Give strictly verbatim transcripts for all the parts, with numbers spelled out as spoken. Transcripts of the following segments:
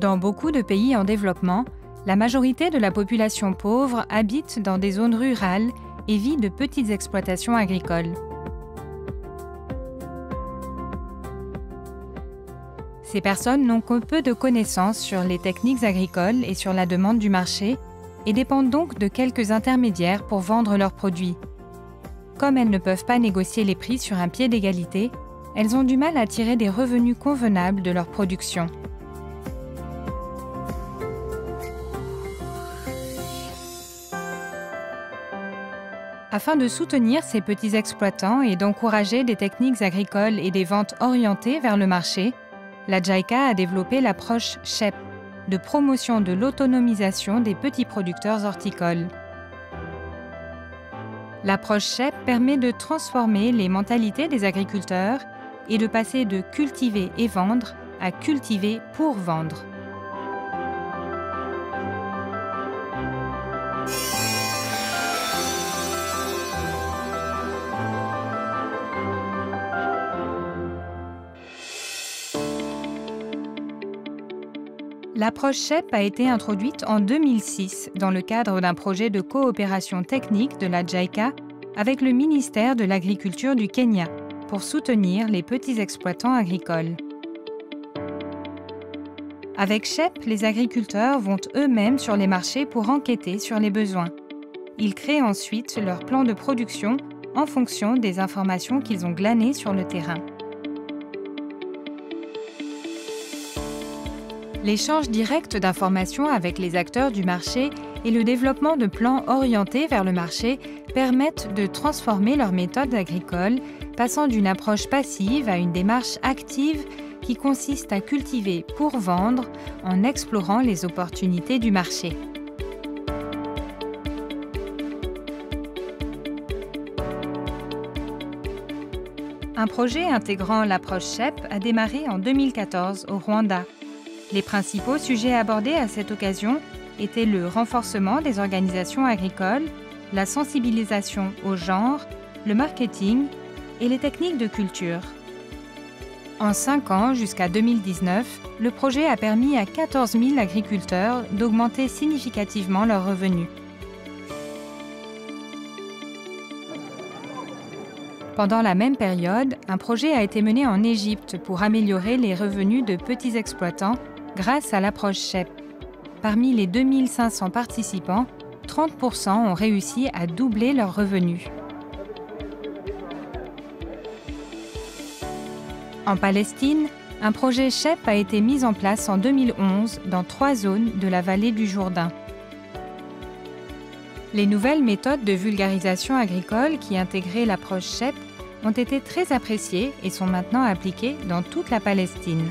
Dans beaucoup de pays en développement, la majorité de la population pauvre habite dans des zones rurales et vit de petites exploitations agricoles. Ces personnes n'ont que peu de connaissances sur les techniques agricoles et sur la demande du marché et dépendent donc de quelques intermédiaires pour vendre leurs produits. Comme elles ne peuvent pas négocier les prix sur un pied d'égalité, elles ont du mal à tirer des revenus convenables de leur production. Afin de soutenir ces petits exploitants et d'encourager des techniques agricoles et des ventes orientées vers le marché, la JICA a développé l'approche SHEP, de promotion de l'autonomisation des petits producteurs horticoles. L'approche SHEP permet de transformer les mentalités des agriculteurs et de passer de cultiver et vendre à cultiver pour vendre. L'approche SHEP a été introduite en deux mille six dans le cadre d'un projet de coopération technique de la JICA avec le ministère de l'Agriculture du Kenya pour soutenir les petits exploitants agricoles. Avec SHEP, les agriculteurs vont eux-mêmes sur les marchés pour enquêter sur les besoins. Ils créent ensuite leur plan de production en fonction des informations qu'ils ont glanées sur le terrain. L'échange direct d'informations avec les acteurs du marché et le développement de plans orientés vers le marché permettent de transformer leurs méthodes agricoles, passant d'une approche passive à une démarche active qui consiste à cultiver pour vendre en explorant les opportunités du marché. Un projet intégrant l'approche SHEP a démarré en deux mille quatorze au Rwanda. Les principaux sujets abordés à cette occasion étaient le renforcement des organisations agricoles, la sensibilisation au genre, le marketing et les techniques de culture. En cinq ans, jusqu'à deux mille dix-neuf, le projet a permis à quatorze mille agriculteurs d'augmenter significativement leurs revenus. Pendant la même période, un projet a été mené en Égypte pour améliorer les revenus de petits exploitants grâce à l'approche SHEP. Parmi les deux mille cinq cents participants, trente pour cent ont réussi à doubler leurs revenus. En Palestine, un projet SHEP a été mis en place en deux mille onze dans trois zones de la vallée du Jourdain. Les nouvelles méthodes de vulgarisation agricole qui intégraient l'approche SHEP ont été très appréciées et sont maintenant appliquées dans toute la Palestine.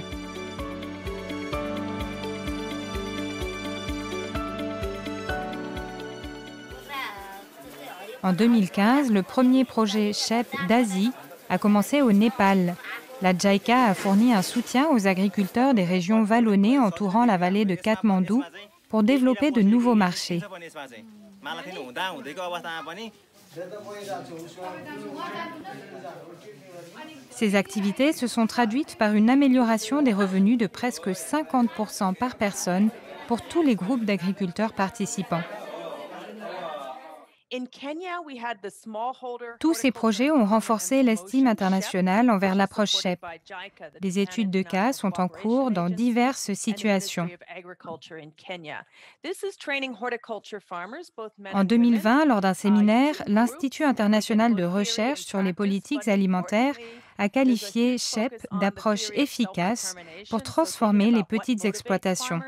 En deux mille quinze, le premier projet SHEP d'Asie a commencé au Népal. La JICA a fourni un soutien aux agriculteurs des régions vallonnées entourant la vallée de Katmandou pour développer de nouveaux marchés. Ces activités se sont traduites par une amélioration des revenus de presque cinquante pour cent par personne pour tous les groupes d'agriculteurs participants. Tous ces projets ont renforcé l'estime internationale envers l'approche SHEP. Des études de cas sont en cours dans diverses situations. En deux mille vingt, lors d'un séminaire, l'Institut international de recherche sur les politiques alimentaires a qualifié SHEP d'approche efficace pour transformer les petites exploitations.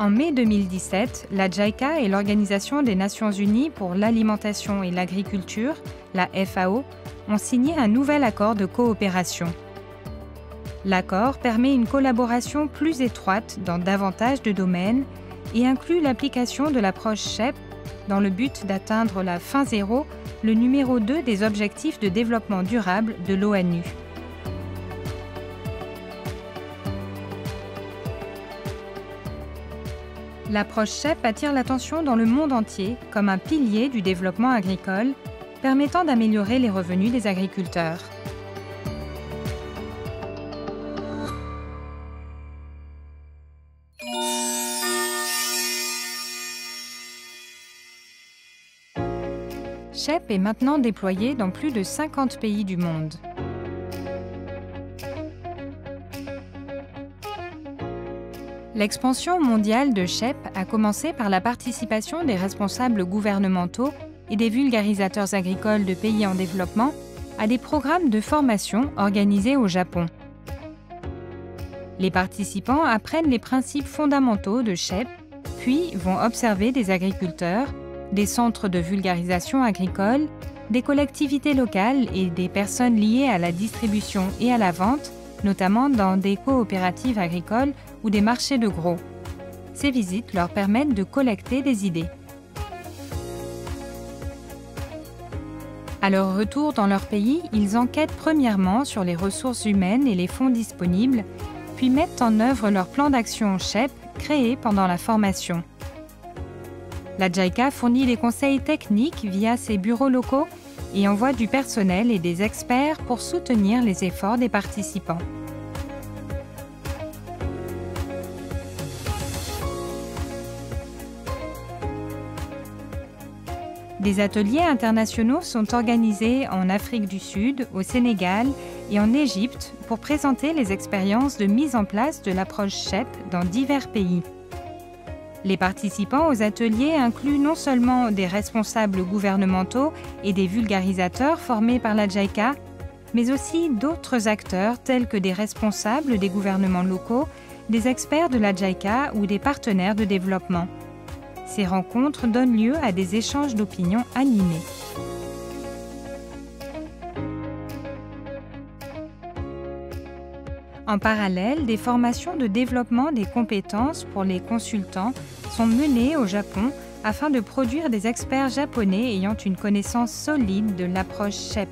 En mai deux mille dix-sept, la JICA et l'Organisation des Nations Unies pour l'alimentation et l'agriculture, la F A O, ont signé un nouvel accord de coopération. L'accord permet une collaboration plus étroite dans davantage de domaines et inclut l'application de l'approche SHEP dans le but d'atteindre la fin zéro, le numéro deux des objectifs de développement durable de l'ONU. L'approche SHEP attire l'attention dans le monde entier comme un pilier du développement agricole permettant d'améliorer les revenus des agriculteurs. SHEP est maintenant déployée dans plus de cinquante pays du monde. L'expansion mondiale de SHEP a commencé par la participation des responsables gouvernementaux et des vulgarisateurs agricoles de pays en développement à des programmes de formation organisés au Japon. Les participants apprennent les principes fondamentaux de SHEP, puis vont observer des agriculteurs, des centres de vulgarisation agricole, des collectivités locales et des personnes liées à la distribution et à la vente, notamment dans des coopératives agricoles ou des marchés de gros. Ces visites leur permettent de collecter des idées. À leur retour dans leur pays, ils enquêtent premièrement sur les ressources humaines et les fonds disponibles, puis mettent en œuvre leur plan d'action SHEP créé pendant la formation. La JICA fournit des conseils techniques via ses bureaux locaux et envoie du personnel et des experts pour soutenir les efforts des participants. Des ateliers internationaux sont organisés en Afrique du Sud, au Sénégal et en Égypte pour présenter les expériences de mise en place de l'approche SHEP dans divers pays. Les participants aux ateliers incluent non seulement des responsables gouvernementaux et des vulgarisateurs formés par la JICA, mais aussi d'autres acteurs tels que des responsables des gouvernements locaux, des experts de la JICA ou des partenaires de développement. Ces rencontres donnent lieu à des échanges d'opinions animés. En parallèle, des formations de développement des compétences pour les consultants sont menées au Japon afin de produire des experts japonais ayant une connaissance solide de l'approche SHEP.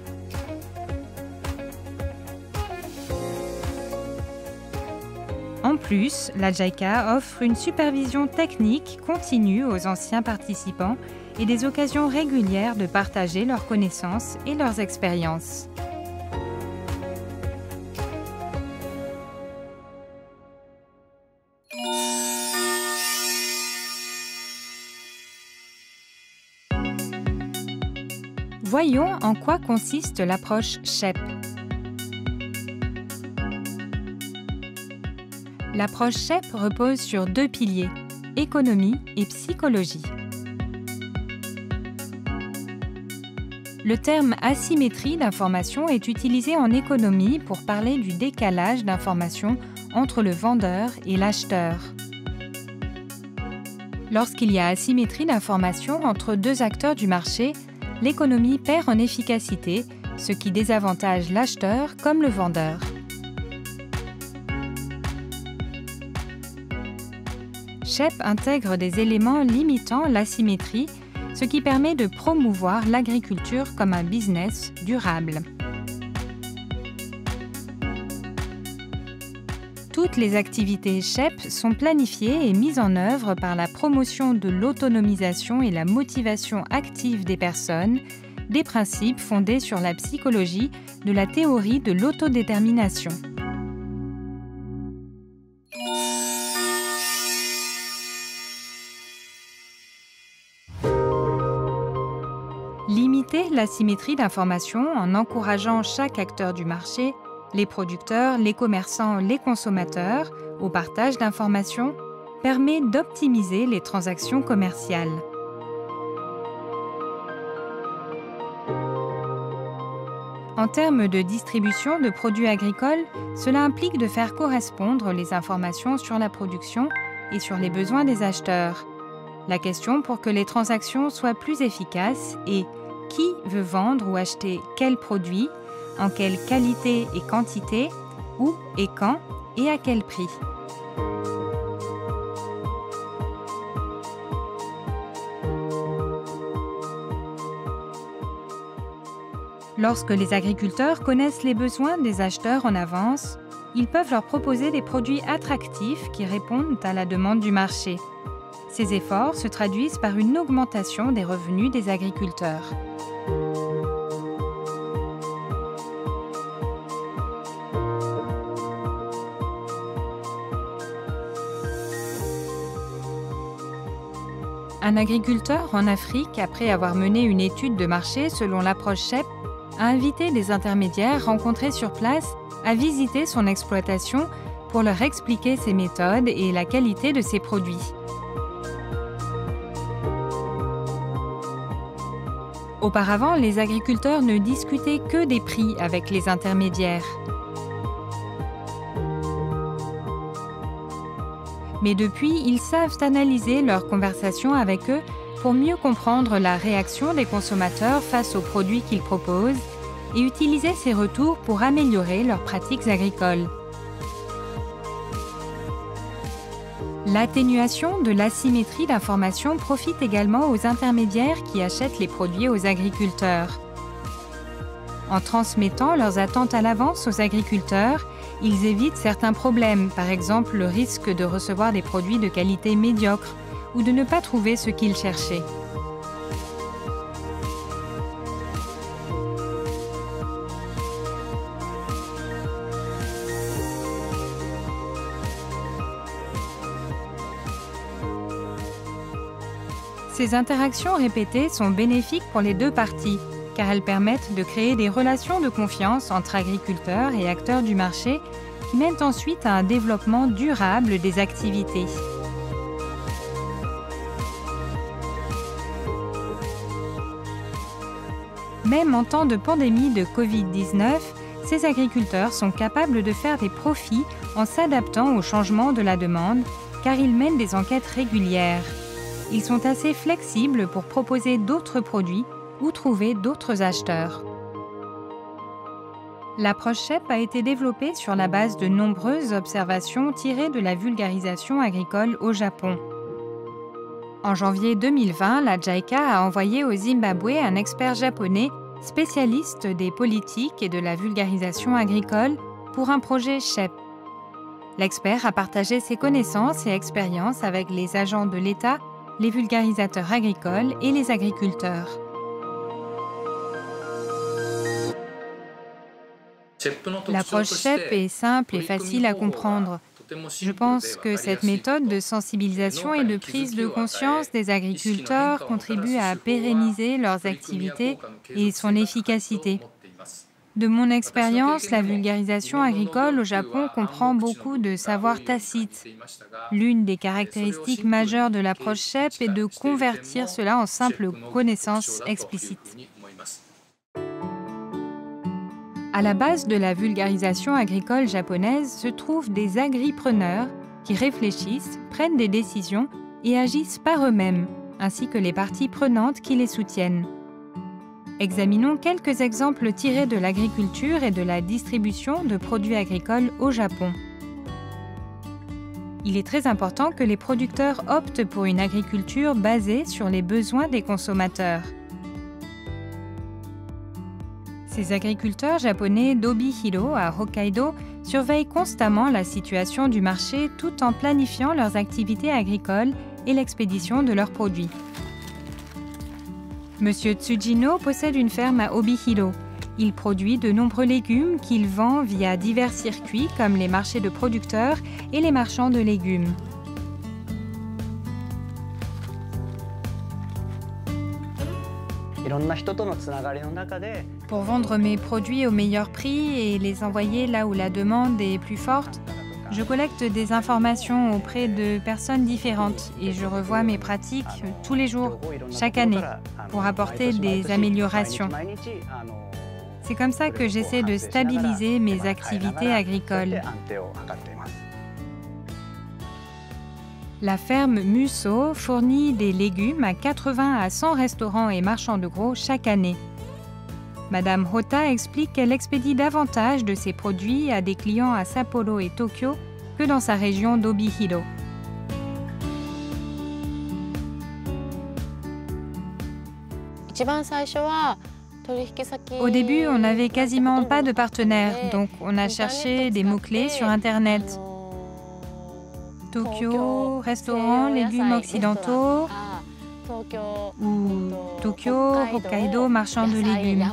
En plus, la JICA offre une supervision technique continue aux anciens participants et des occasions régulières de partager leurs connaissances et leurs expériences. Voyons en quoi consiste l'approche SHEP. L'approche SHEP repose sur deux piliers, économie et psychologie. Le terme asymétrie d'information est utilisé en économie pour parler du décalage d'information entre le vendeur et l'acheteur. Lorsqu'il y a asymétrie d'information entre deux acteurs du marché, l'économie perd en efficacité, ce qui désavantage l'acheteur comme le vendeur. SHEP intègre des éléments limitant l'asymétrie, ce qui permet de promouvoir l'agriculture comme un business durable. Toutes les activités SHEP sont planifiées et mises en œuvre par la promotion de l'autonomisation et la motivation active des personnes, des principes fondés sur la psychologie de la théorie de l'autodétermination. Limiter l'asymétrie d'information en encourageant chaque acteur du marché, les producteurs, les commerçants, les consommateurs, au partage d'informations, permet d'optimiser les transactions commerciales. En termes de distribution de produits agricoles, cela implique de faire correspondre les informations sur la production et sur les besoins des acheteurs. La question pour que les transactions soient plus efficaces est « qui veut vendre ou acheter quel produit, en quelle qualité et quantité, où et quand et à quel prix ?» Lorsque les agriculteurs connaissent les besoins des acheteurs en avance, ils peuvent leur proposer des produits attractifs qui répondent à la demande du marché. Ces efforts se traduisent par une augmentation des revenus des agriculteurs. Un agriculteur en Afrique, après avoir mené une étude de marché selon l'approche S H E P, a invité des intermédiaires rencontrés sur place à visiter son exploitation pour leur expliquer ses méthodes et la qualité de ses produits. Auparavant, les agriculteurs ne discutaient que des prix avec les intermédiaires. Mais depuis, ils savent analyser leurs conversations avec eux pour mieux comprendre la réaction des consommateurs face aux produits qu'ils proposent et utiliser ces retours pour améliorer leurs pratiques agricoles. L'atténuation de l'asymétrie d'information profite également aux intermédiaires qui achètent les produits aux agriculteurs. En transmettant leurs attentes à l'avance aux agriculteurs, ils évitent certains problèmes, par exemple le risque de recevoir des produits de qualité médiocre ou de ne pas trouver ce qu'ils cherchaient. Ces interactions répétées sont bénéfiques pour les deux parties, car elles permettent de créer des relations de confiance entre agriculteurs et acteurs du marché qui mènent ensuite à un développement durable des activités. Même en temps de pandémie de Covid dix-neuf, ces agriculteurs sont capables de faire des profits en s'adaptant aux changements de la demande, car ils mènent des enquêtes régulières. Ils sont assez flexibles pour proposer d'autres produits ou trouver d'autres acheteurs. L'approche S H E P a été développée sur la base de nombreuses observations tirées de la vulgarisation agricole au Japon. En janvier deux mille vingt, la JICA a envoyé au Zimbabwe un expert japonais spécialiste des politiques et de la vulgarisation agricole pour un projet S H E P. L'expert a partagé ses connaissances et expériences avec les agents de l'État, les vulgarisateurs agricoles et les agriculteurs. L'approche S H E P est simple et facile à comprendre. Je pense que cette méthode de sensibilisation et de prise de conscience des agriculteurs contribue à pérenniser leurs activités et son efficacité. De mon expérience, la vulgarisation agricole au Japon comprend beaucoup de savoirs tacites. L'une des caractéristiques majeures de l'approche S H E P est de convertir cela en simple connaissance explicite. À la base de la vulgarisation agricole japonaise se trouvent des agripreneurs qui réfléchissent, prennent des décisions et agissent par eux-mêmes, ainsi que les parties prenantes qui les soutiennent. Examinons quelques exemples tirés de l'agriculture et de la distribution de produits agricoles au Japon. Il est très important que les producteurs optent pour une agriculture basée sur les besoins des consommateurs. Ces agriculteurs japonais d'Obihiro à Hokkaido surveillent constamment la situation du marché tout en planifiant leurs activités agricoles et l'expédition de leurs produits. Monsieur Tsujino possède une ferme à Obihiro. Il produit de nombreux légumes qu'il vend via divers circuits comme les marchés de producteurs et les marchands de légumes. Pour vendre mes produits au meilleur prix et les envoyer là où la demande est plus forte, je collecte des informations auprès de personnes différentes et je revois mes pratiques tous les jours, chaque année, pour apporter des améliorations. C'est comme ça que j'essaie de stabiliser mes activités agricoles. La ferme Musso fournit des légumes à quatre-vingts à cent restaurants et marchands de gros chaque année. Madame Hota explique qu'elle expédie davantage de ses produits à des clients à Sapporo et Tokyo que dans sa région d'Obihiro. Au début, on n'avait quasiment pas de partenaires, donc on a cherché des mots-clés sur Internet. Tokyo, restaurants, légumes occidentaux, ou Tokyo, Hokkaido, marchand de légumes.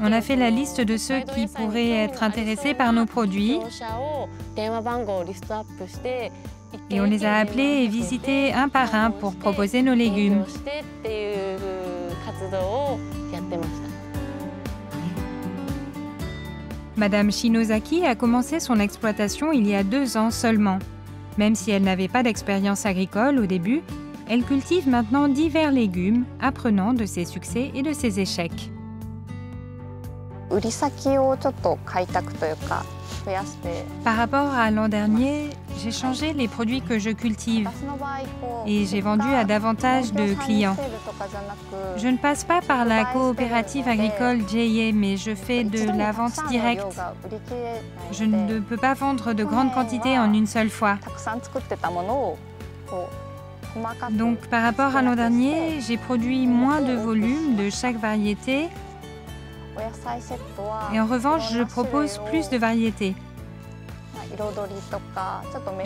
On a fait la liste de ceux qui pourraient être intéressés par nos produits. Et on les a appelés et visités un par un pour proposer nos légumes. Madame Shinozaki a commencé son exploitation il y a deux ans seulement. Même si elle n'avait pas d'expérience agricole au début, elle cultive maintenant divers légumes, apprenant de ses succès et de ses échecs. Par rapport à l'an dernier, j'ai changé les produits que je cultive et j'ai vendu à davantage de clients. Je ne passe pas par la coopérative agricole J I A, mais je fais de la vente directe. Je ne peux pas vendre de grandes quantités en une seule fois. Donc par rapport à l'an dernier, j'ai produit moins de volume de chaque variété et en revanche, je propose plus de variétés.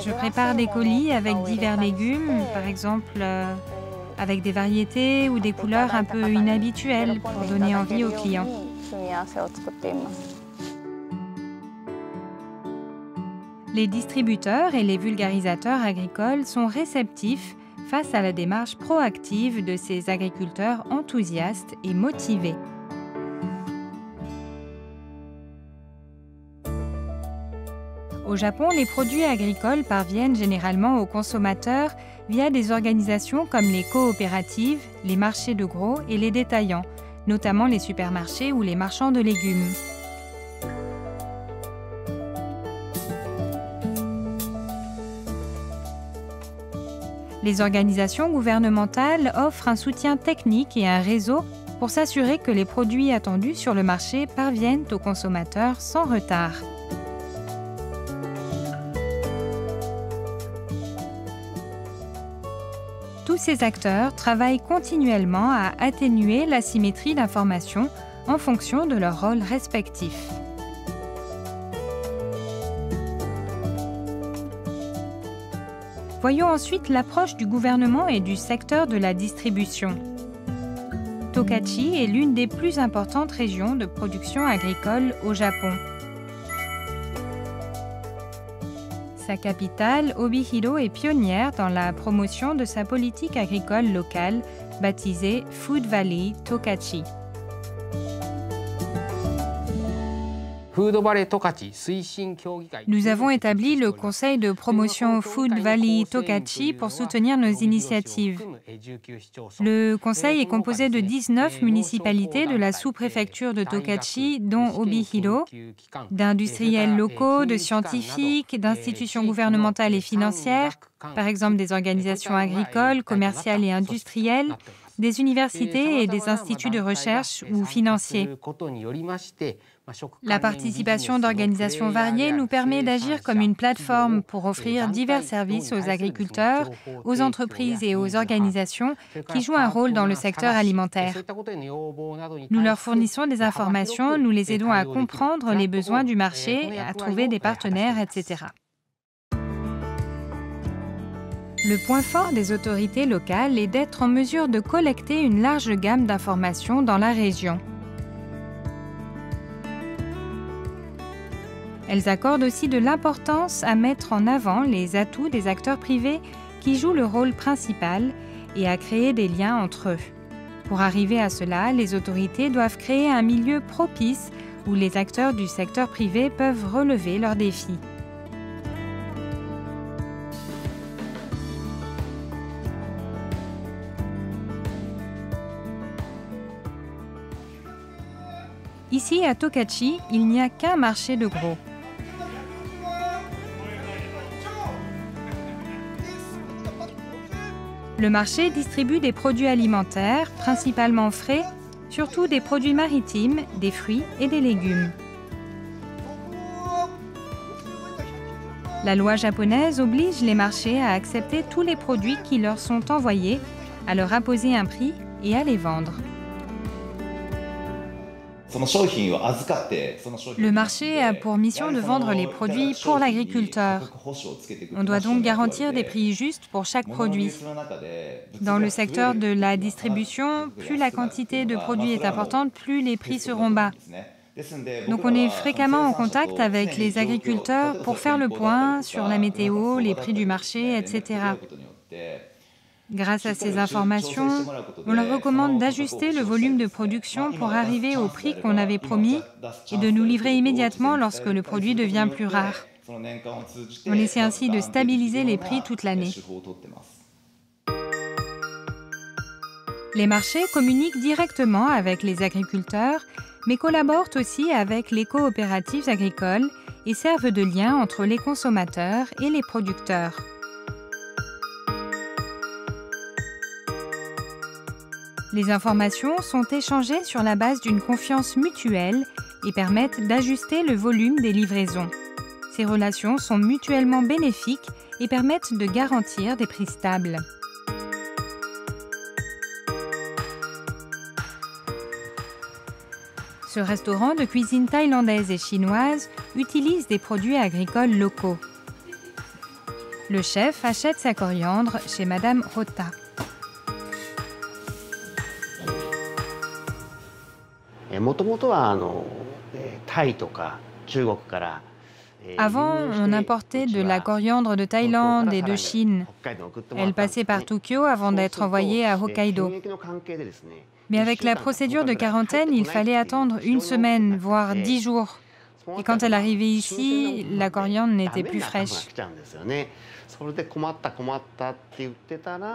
Je prépare des colis avec divers légumes, par exemple euh, avec des variétés ou des couleurs un peu inhabituelles pour donner envie aux clients. Les distributeurs et les vulgarisateurs agricoles sont réceptifs face à la démarche proactive de ces agriculteurs enthousiastes et motivés. Au Japon, les produits agricoles parviennent généralement aux consommateurs via des organisations comme les coopératives, les marchés de gros et les détaillants, notamment les supermarchés ou les marchands de légumes. Les organisations gouvernementales offrent un soutien technique et un réseau pour s'assurer que les produits attendus sur le marché parviennent aux consommateurs sans retard. Tous ces acteurs travaillent continuellement à atténuer l'asymétrie d'information en fonction de leurs rôles respectifs. Voyons ensuite l'approche du gouvernement et du secteur de la distribution. Tokachi est l'une des plus importantes régions de production agricole au Japon. Sa capitale, Obihiro, est pionnière dans la promotion de sa politique agricole locale, baptisée Food Valley Tokachi. Nous avons établi le conseil de promotion Food Valley Tokachi pour soutenir nos initiatives. Le conseil est composé de dix-neuf municipalités de la sous-préfecture de Tokachi, dont Obihiro, d'industriels locaux, de scientifiques, d'institutions gouvernementales et financières, par exemple des organisations agricoles, commerciales et industrielles, des universités et des instituts de recherche ou financiers. La participation d'organisations variées nous permet d'agir comme une plateforme pour offrir divers services aux agriculteurs, aux entreprises et aux organisations qui jouent un rôle dans le secteur alimentaire. Nous leur fournissons des informations, nous les aidons à comprendre les besoins du marché, à trouver des partenaires, et cetera. Le point fort des autorités locales est d'être en mesure de collecter une large gamme d'informations dans la région. Elles accordent aussi de l'importance à mettre en avant les atouts des acteurs privés qui jouent le rôle principal et à créer des liens entre eux. Pour arriver à cela, les autorités doivent créer un milieu propice où les acteurs du secteur privé peuvent relever leurs défis. Ici, à Tokachi, il n'y a qu'un marché de gros. Le marché distribue des produits alimentaires, principalement frais, surtout des produits maritimes, des fruits et des légumes. La loi japonaise oblige les marchés à accepter tous les produits qui leur sont envoyés, à leur apposer un prix et à les vendre. Le marché a pour mission de vendre les produits pour l'agriculteur. On doit donc garantir des prix justes pour chaque produit. Dans le secteur de la distribution, plus la quantité de produits est importante, plus les prix seront bas. Donc on est fréquemment en contact avec les agriculteurs pour faire le point sur la météo, les prix du marché, et cetera. Grâce à ces informations, on leur recommande d'ajuster le volume de production pour arriver au prix qu'on avait promis et de nous livrer immédiatement lorsque le produit devient plus rare. On essaie ainsi de stabiliser les prix toute l'année. Les marchés communiquent directement avec les agriculteurs, mais collaborent aussi avec les coopératives agricoles et servent de lien entre les consommateurs et les producteurs. Les informations sont échangées sur la base d'une confiance mutuelle et permettent d'ajuster le volume des livraisons. Ces relations sont mutuellement bénéfiques et permettent de garantir des prix stables. Ce restaurant de cuisine thaïlandaise et chinoise utilise des produits agricoles locaux. Le chef achète sa coriandre chez Madame Hota. Avant, on importait de la coriandre de Thaïlande et de Chine. Elle passait par Tokyo avant d'être envoyée à Hokkaido. Mais avec la procédure de quarantaine, il fallait attendre une semaine, voire dix jours. Et quand elle arrivait ici, la coriandre n'était plus fraîche.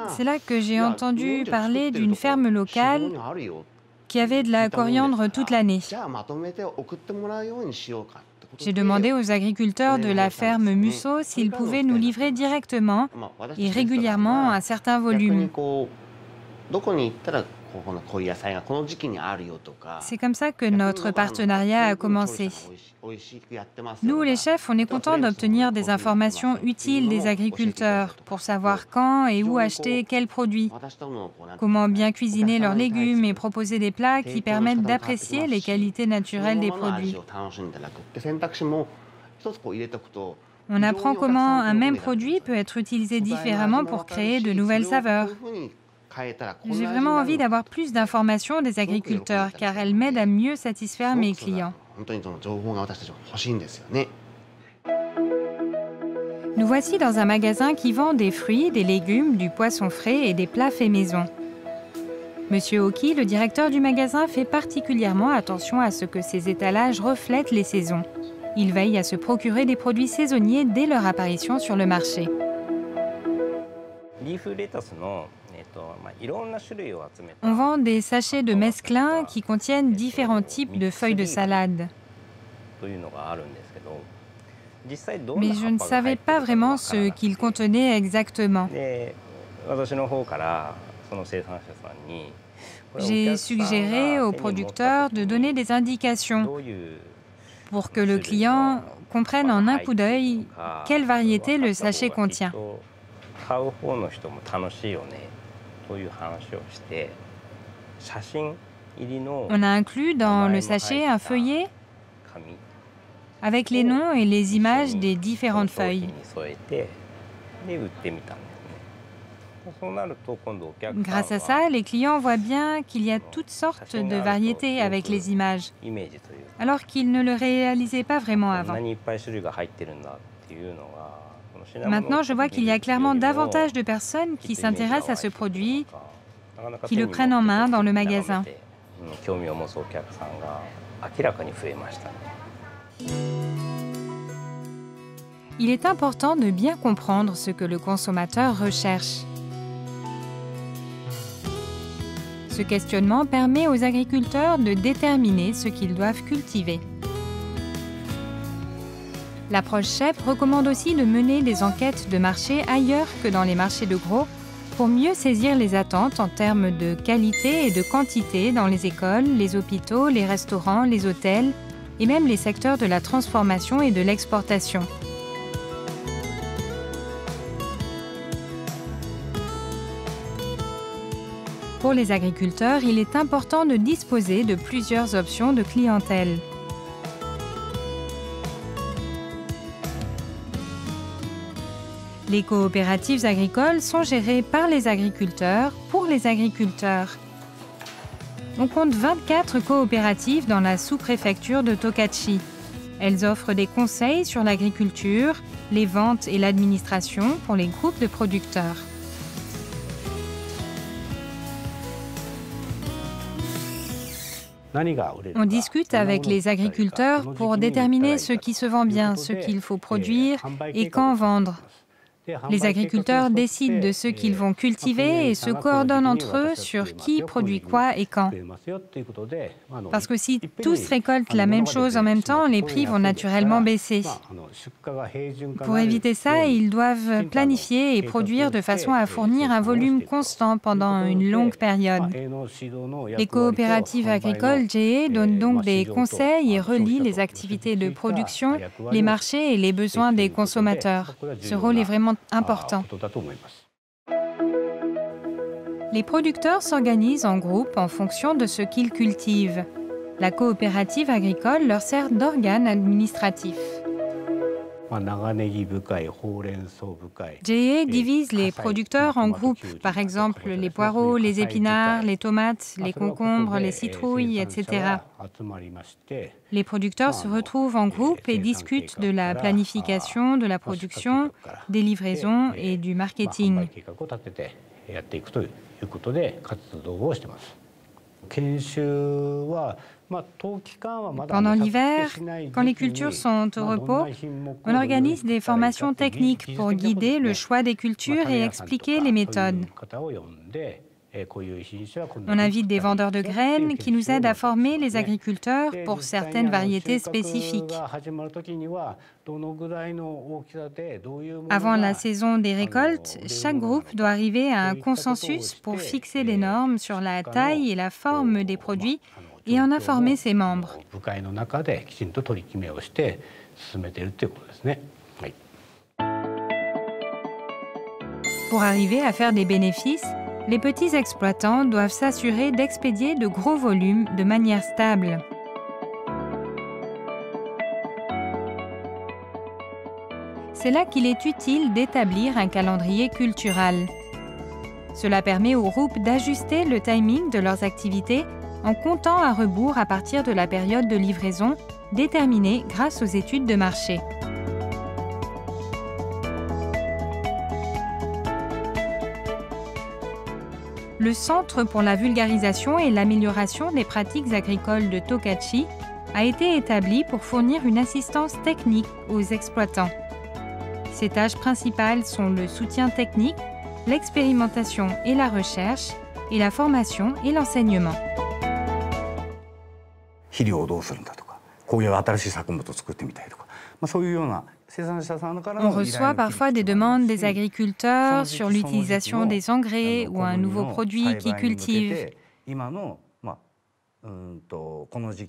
C'est là que j'ai entendu parler d'une ferme locale qui avait de la coriandre toute l'année. J'ai demandé aux agriculteurs de la ferme Musso s'ils pouvaient nous livrer directement et régulièrement un certain volume. C'est comme ça que notre partenariat a commencé. Nous, les chefs, on est contents d'obtenir des informations utiles des agriculteurs pour savoir quand et où acheter quels produits, comment bien cuisiner leurs légumes et proposer des plats qui permettent d'apprécier les qualités naturelles des produits. On apprend comment un même produit peut être utilisé différemment pour créer de nouvelles saveurs. J'ai vraiment envie d'avoir plus d'informations des agriculteurs, car elles m'aident à mieux satisfaire mes clients. Nous voici dans un magasin qui vend des fruits, des légumes, du poisson frais et des plats faits maison. Monsieur Oki, le directeur du magasin, fait particulièrement attention à ce que ces étalages reflètent les saisons. Il veille à se procurer des produits saisonniers dès leur apparition sur le marché. On vend des sachets de mesclun qui contiennent différents types de feuilles de salade. Mais je ne savais pas vraiment ce qu'ils contenaient exactement. J'ai suggéré aux producteurs de donner des indications pour que le client comprenne en un coup d'œil quelle variété le sachet contient. On a inclus dans le sachet un feuillet avec les noms et les images des différentes feuilles. Grâce à ça, les clients voient bien qu'il y a toutes sortes de variétés avec les images, alors qu'ils ne le réalisaient pas vraiment avant. Maintenant, je vois qu'il y a clairement davantage de personnes qui s'intéressent à ce produit, qui le prennent en main dans le magasin. Il est important de bien comprendre ce que le consommateur recherche. Ce questionnement permet aux agriculteurs de déterminer ce qu'ils doivent cultiver. L'approche SHEP recommande aussi de mener des enquêtes de marché ailleurs que dans les marchés de gros pour mieux saisir les attentes en termes de qualité et de quantité dans les écoles, les hôpitaux, les restaurants, les hôtels et même les secteurs de la transformation et de l'exportation. Pour les agriculteurs, il est important de disposer de plusieurs options de clientèle. Les coopératives agricoles sont gérées par les agriculteurs, pour les agriculteurs. on compte vingt-quatre coopératives dans la sous-préfecture de Tokachi. Elles offrent des conseils sur l'agriculture, les ventes et l'administration pour les groupes de producteurs. On discute avec les agriculteurs pour déterminer ce qui se vend bien, ce qu'il faut produire et quand vendre. Les agriculteurs décident de ce qu'ils vont cultiver et se coordonnent entre eux sur qui produit quoi et quand. Parce que si tous récoltent la même chose en même temps, les prix vont naturellement baisser. Pour éviter ça, ils doivent planifier et produire de façon à fournir un volume constant pendant une longue période. Les coopératives agricoles J E donnent donc des conseils et relient les activités de production, les marchés et les besoins des consommateurs. Ce rôle est vraiment important. Les producteurs s'organisent en groupe en fonction de ce qu'ils cultivent. La coopérative agricole leur sert d'organe administratif. J E divise les producteurs en groupes, par exemple les poireaux, les épinards, les tomates, les concombres, les citrouilles, et cetera. Les producteurs se retrouvent en groupe et discutent de la planification, de la production, des livraisons et du marketing. Pendant l'hiver, quand les cultures sont au repos, on organise des formations techniques pour guider le choix des cultures et expliquer les méthodes. On invite des vendeurs de graines qui nous aident à former les agriculteurs pour certaines variétés spécifiques. Avant la saison des récoltes, chaque groupe doit arriver à un consensus pour fixer les normes sur la taille et la forme des produits et en informer ses membres. Pour arriver à faire des bénéfices, les petits exploitants doivent s'assurer d'expédier de gros volumes de manière stable. C'est là qu'il est utile d'établir un calendrier cultural. Cela permet aux groupes d'ajuster le timing de leurs activités en comptant à rebours à partir de la période de livraison déterminée grâce aux études de marché. Le Centre pour la vulgarisation et l'amélioration des pratiques agricoles de Tokachi a été établi pour fournir une assistance technique aux exploitants. Ses tâches principales sont le soutien technique, l'expérimentation et la recherche, et la formation et l'enseignement. On reçoit parfois des demandes des agriculteurs sur l'utilisation des engrais ou un nouveau produit qu'ils cultivent.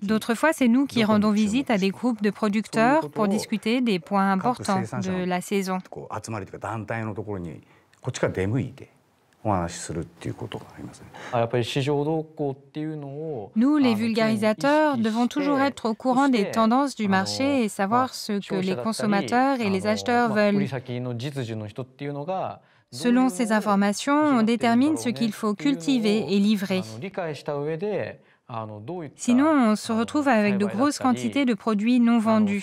D'autres fois, c'est nous qui rendons visite à des groupes de producteurs pour discuter des points importants de la saison. Nous, les vulgarisateurs, devons toujours être au courant des tendances du marché et savoir ce que les consommateurs et les acheteurs veulent. Selon ces informations, on détermine ce qu'il faut cultiver et livrer. Sinon, on se retrouve avec de grosses quantités de produits non vendus.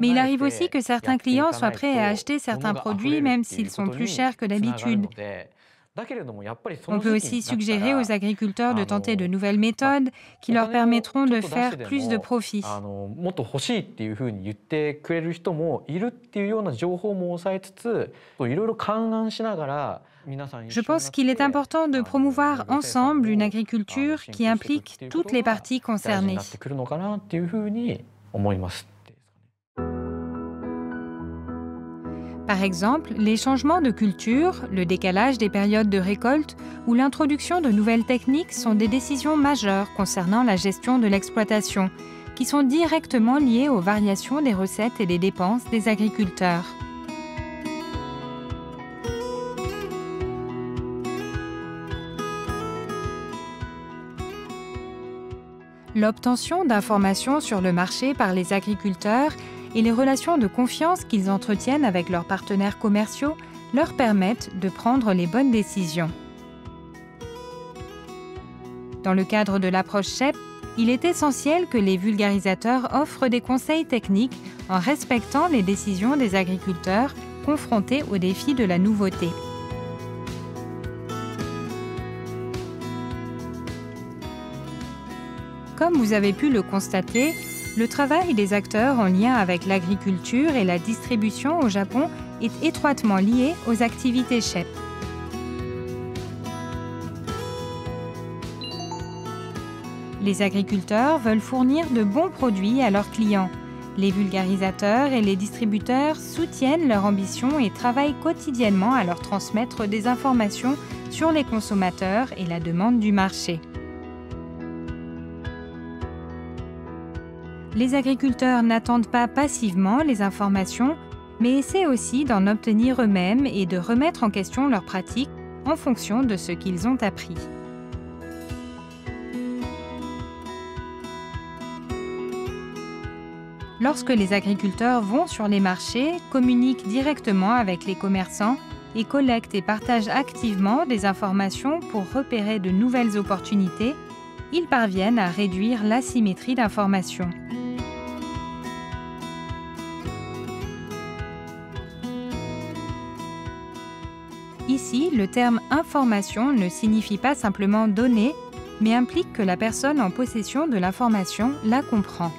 Mais il arrive aussi que certains clients soient prêts à acheter certains produits, même s'ils sont plus chers que d'habitude. On peut aussi suggérer aux agriculteurs de tenter de nouvelles méthodes qui leur permettront de faire plus de profits. Je pense qu'il est important de promouvoir ensemble une agriculture qui implique toutes les parties concernées. Par exemple, les changements de culture, le décalage des périodes de récolte ou l'introduction de nouvelles techniques sont des décisions majeures concernant la gestion de l'exploitation, qui sont directement liées aux variations des recettes et des dépenses des agriculteurs. L'obtention d'informations sur le marché par les agriculteurs et les relations de confiance qu'ils entretiennent avec leurs partenaires commerciaux leur permettent de prendre les bonnes décisions. Dans le cadre de l'approche S H E P, il est essentiel que les vulgarisateurs offrent des conseils techniques en respectant les décisions des agriculteurs confrontés aux défis de la nouveauté. Comme vous avez pu le constater, le travail des acteurs en lien avec l'agriculture et la distribution au Japon est étroitement lié aux activités S H E P. Les agriculteurs veulent fournir de bons produits à leurs clients. Les vulgarisateurs et les distributeurs soutiennent leur ambition et travaillent quotidiennement à leur transmettre des informations sur les consommateurs et la demande du marché. Les agriculteurs n'attendent pas passivement les informations, mais essaient aussi d'en obtenir eux-mêmes et de remettre en question leurs pratiques en fonction de ce qu'ils ont appris. Lorsque les agriculteurs vont sur les marchés, communiquent directement avec les commerçants et collectent et partagent activement des informations pour repérer de nouvelles opportunités, ils parviennent à réduire l'asymétrie d'informations. Ici, le terme « information » ne signifie pas simplement « donner », mais implique que la personne en possession de l'information la comprend.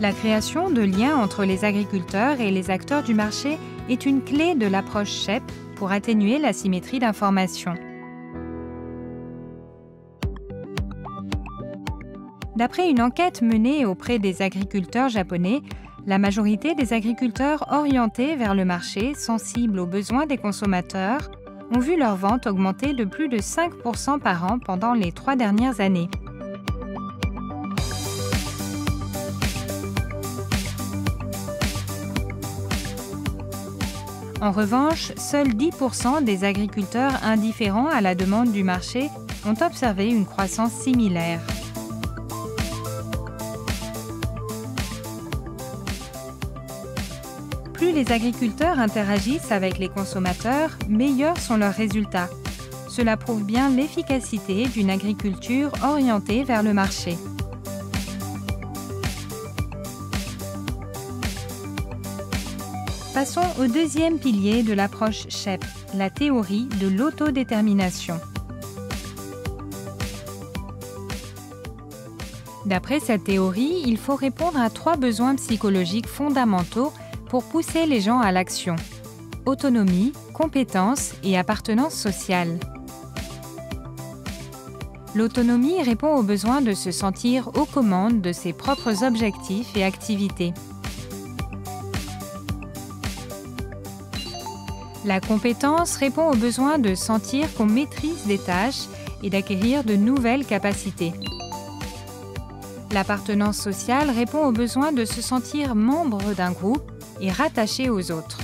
La création de liens entre les agriculteurs et les acteurs du marché est une clé de l'approche S H E P pour atténuer l'asymétrie d'information. D'après une enquête menée auprès des agriculteurs japonais, la majorité des agriculteurs orientés vers le marché, sensibles aux besoins des consommateurs, ont vu leurs ventes augmenter de plus de cinq pour cent par an pendant les trois dernières années. En revanche, seuls dix pour cent des agriculteurs indifférents à la demande du marché ont observé une croissance similaire. Plus les agriculteurs interagissent avec les consommateurs, meilleurs sont leurs résultats. Cela prouve bien l'efficacité d'une agriculture orientée vers le marché. Passons au deuxième pilier de l'approche S H E P, la théorie de l'autodétermination. D'après cette théorie, il faut répondre à trois besoins psychologiques fondamentaux pour pousser les gens à l'action : autonomie, compétence et appartenance sociale. L'autonomie répond au besoin de se sentir aux commandes de ses propres objectifs et activités. La compétence répond au besoin de sentir qu'on maîtrise des tâches et d'acquérir de nouvelles capacités. L'appartenance sociale répond au besoin de se sentir membre d'un groupe et rattaché aux autres.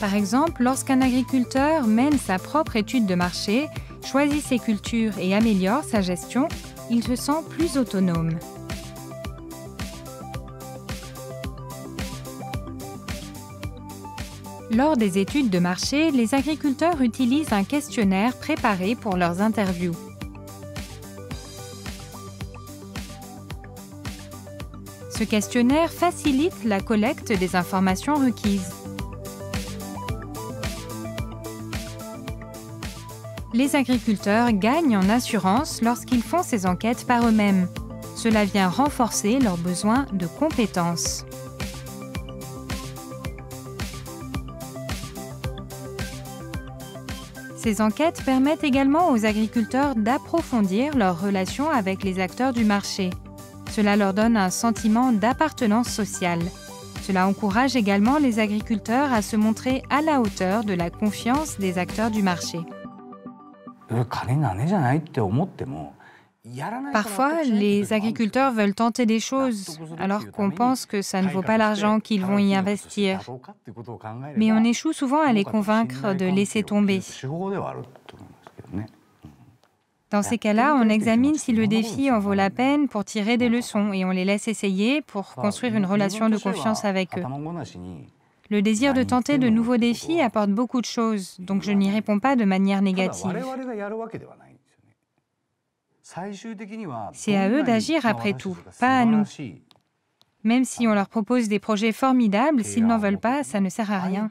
Par exemple, lorsqu'un agriculteur mène sa propre étude de marché, choisit ses cultures et améliore sa gestion, il se sent plus autonome. Lors des études de marché, les agriculteurs utilisent un questionnaire préparé pour leurs interviews. Ce questionnaire facilite la collecte des informations requises. Les agriculteurs gagnent en assurance lorsqu'ils font ces enquêtes par eux-mêmes. Cela vient renforcer leurs besoins de compétences. Ces enquêtes permettent également aux agriculteurs d'approfondir leurs relations avec les acteurs du marché. Cela leur donne un sentiment d'appartenance sociale. Cela encourage également les agriculteurs à se montrer à la hauteur de la confiance des acteurs du marché. Parfois, les agriculteurs veulent tenter des choses, alors qu'on pense que ça ne vaut pas l'argent qu'ils vont y investir. Mais on échoue souvent à les convaincre de laisser tomber. Dans ces cas-là, on examine si le défi en vaut la peine pour tirer des leçons et on les laisse essayer pour construire une relation de confiance avec eux. Le désir de tenter de nouveaux défis apporte beaucoup de choses, donc je n'y réponds pas de manière négative. C'est à eux d'agir après tout, pas à nous. Même si on leur propose des projets formidables, s'ils n'en veulent pas, ça ne sert à rien.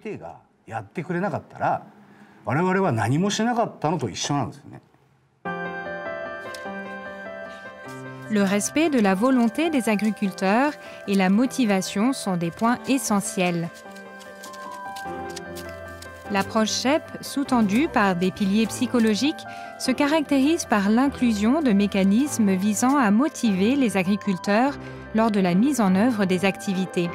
Le respect de la volonté des agriculteurs et la motivation sont des points essentiels. L'approche S H E P, sous-tendue par des piliers psychologiques, se caractérise par l'inclusion de mécanismes visant à motiver les agriculteurs lors de la mise en œuvre des activités.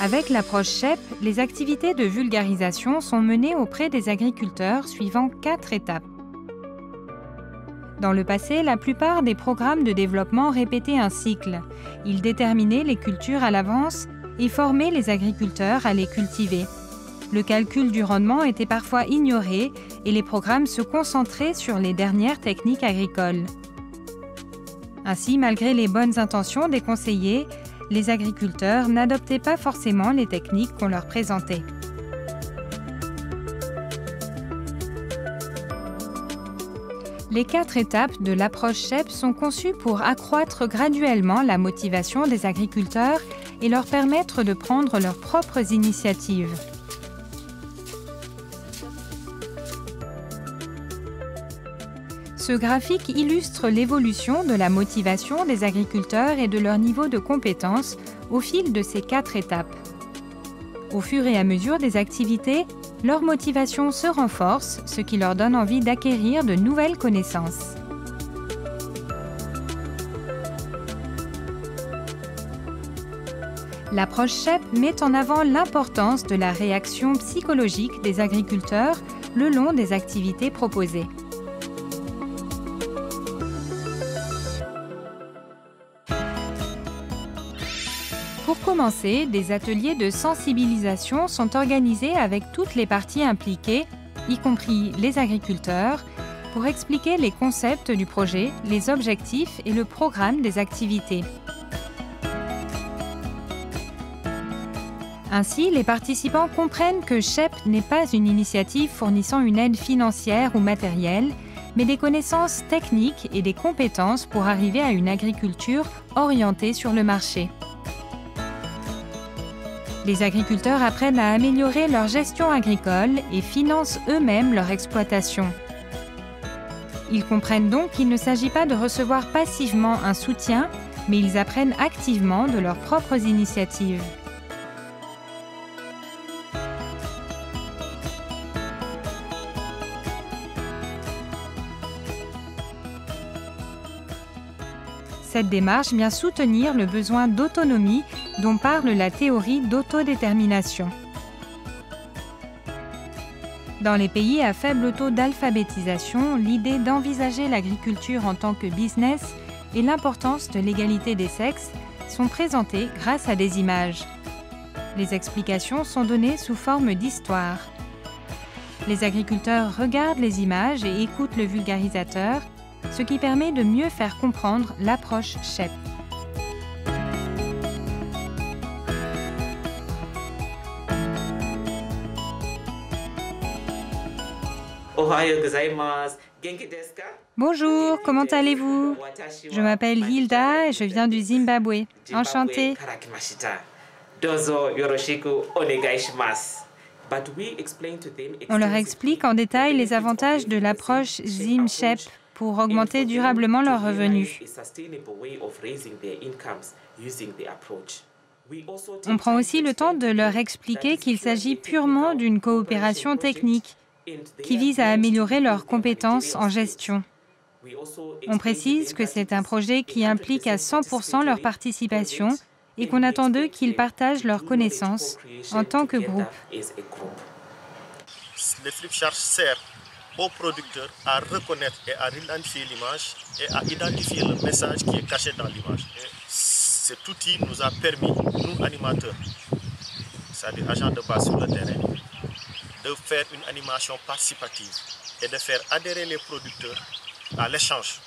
Avec l'approche S H E P, les activités de vulgarisation sont menées auprès des agriculteurs suivant quatre étapes. Dans le passé, la plupart des programmes de développement répétaient un cycle. Ils déterminaient les cultures à l'avance et formaient les agriculteurs à les cultiver. Le calcul du rendement était parfois ignoré et les programmes se concentraient sur les dernières techniques agricoles. Ainsi, malgré les bonnes intentions des conseillers, les agriculteurs n'adoptaient pas forcément les techniques qu'on leur présentait. Les quatre étapes de l'approche S H E P sont conçues pour accroître graduellement la motivation des agriculteurs et leur permettre de prendre leurs propres initiatives. Ce graphique illustre l'évolution de la motivation des agriculteurs et de leur niveau de compétence au fil de ces quatre étapes. Au fur et à mesure des activités, leur motivation se renforce, ce qui leur donne envie d'acquérir de nouvelles connaissances. L'approche S H E P met en avant l'importance de la réaction psychologique des agriculteurs le long des activités proposées. Pour commencer, des ateliers de sensibilisation sont organisés avec toutes les parties impliquées, y compris les agriculteurs, pour expliquer les concepts du projet, les objectifs et le programme des activités. Ainsi, les participants comprennent que S H E P n'est pas une initiative fournissant une aide financière ou matérielle, mais des connaissances techniques et des compétences pour arriver à une agriculture orientée sur le marché. Les agriculteurs apprennent à améliorer leur gestion agricole et financent eux-mêmes leur exploitation. Ils comprennent donc qu'il ne s'agit pas de recevoir passivement un soutien, mais ils apprennent activement de leurs propres initiatives. Cette démarche vient soutenir le besoin d'autonomie dont parle la théorie d'autodétermination. Dans les pays à faible taux d'alphabétisation, l'idée d'envisager l'agriculture en tant que business et l'importance de l'égalité des sexes sont présentées grâce à des images. Les explications sont données sous forme d'histoires. Les agriculteurs regardent les images et écoutent le vulgarisateur, ce qui permet de mieux faire comprendre l'approche S H E P. Bonjour, comment allez-vous? Je m'appelle Hilda et je viens du Zimbabwe. Enchantée. On leur explique en détail les avantages de l'approche Zim S H E P pour augmenter durablement leurs revenus. On prend aussi le temps de leur expliquer qu'il s'agit purement d'une coopération technique qui vise à améliorer leurs compétences en gestion. On précise que c'est un projet qui implique à cent pour cent leur participation et qu'on attend d'eux qu'ils partagent leurs connaissances en tant que groupe. Le flip chart sert aux producteurs à reconnaître et à identifier l'image et à identifier le message qui est caché dans l'image. cet outil nous a permis, nous animateurs, c'est-à-dire agents de base sur le terrain, de faire une animation participative et de faire adhérer les producteurs à l'échange.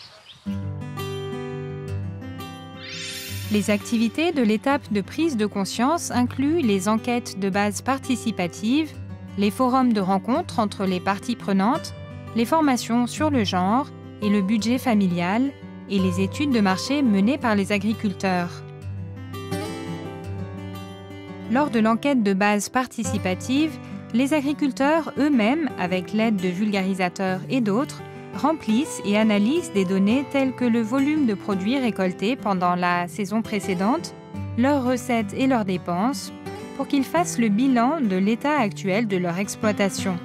Les activités de l'étape de prise de conscience incluent les enquêtes de base participatives, les forums de rencontres entre les parties prenantes, les formations sur le genre et le budget familial et les études de marché menées par les agriculteurs. Lors de l'enquête de base participative, les agriculteurs eux-mêmes, avec l'aide de vulgarisateurs et d'autres, remplissent et analysent des données telles que le volume de produits récoltés pendant la saison précédente, leurs recettes et leurs dépenses, pour qu'ils fassent le bilan de l'état actuel de leur exploitation.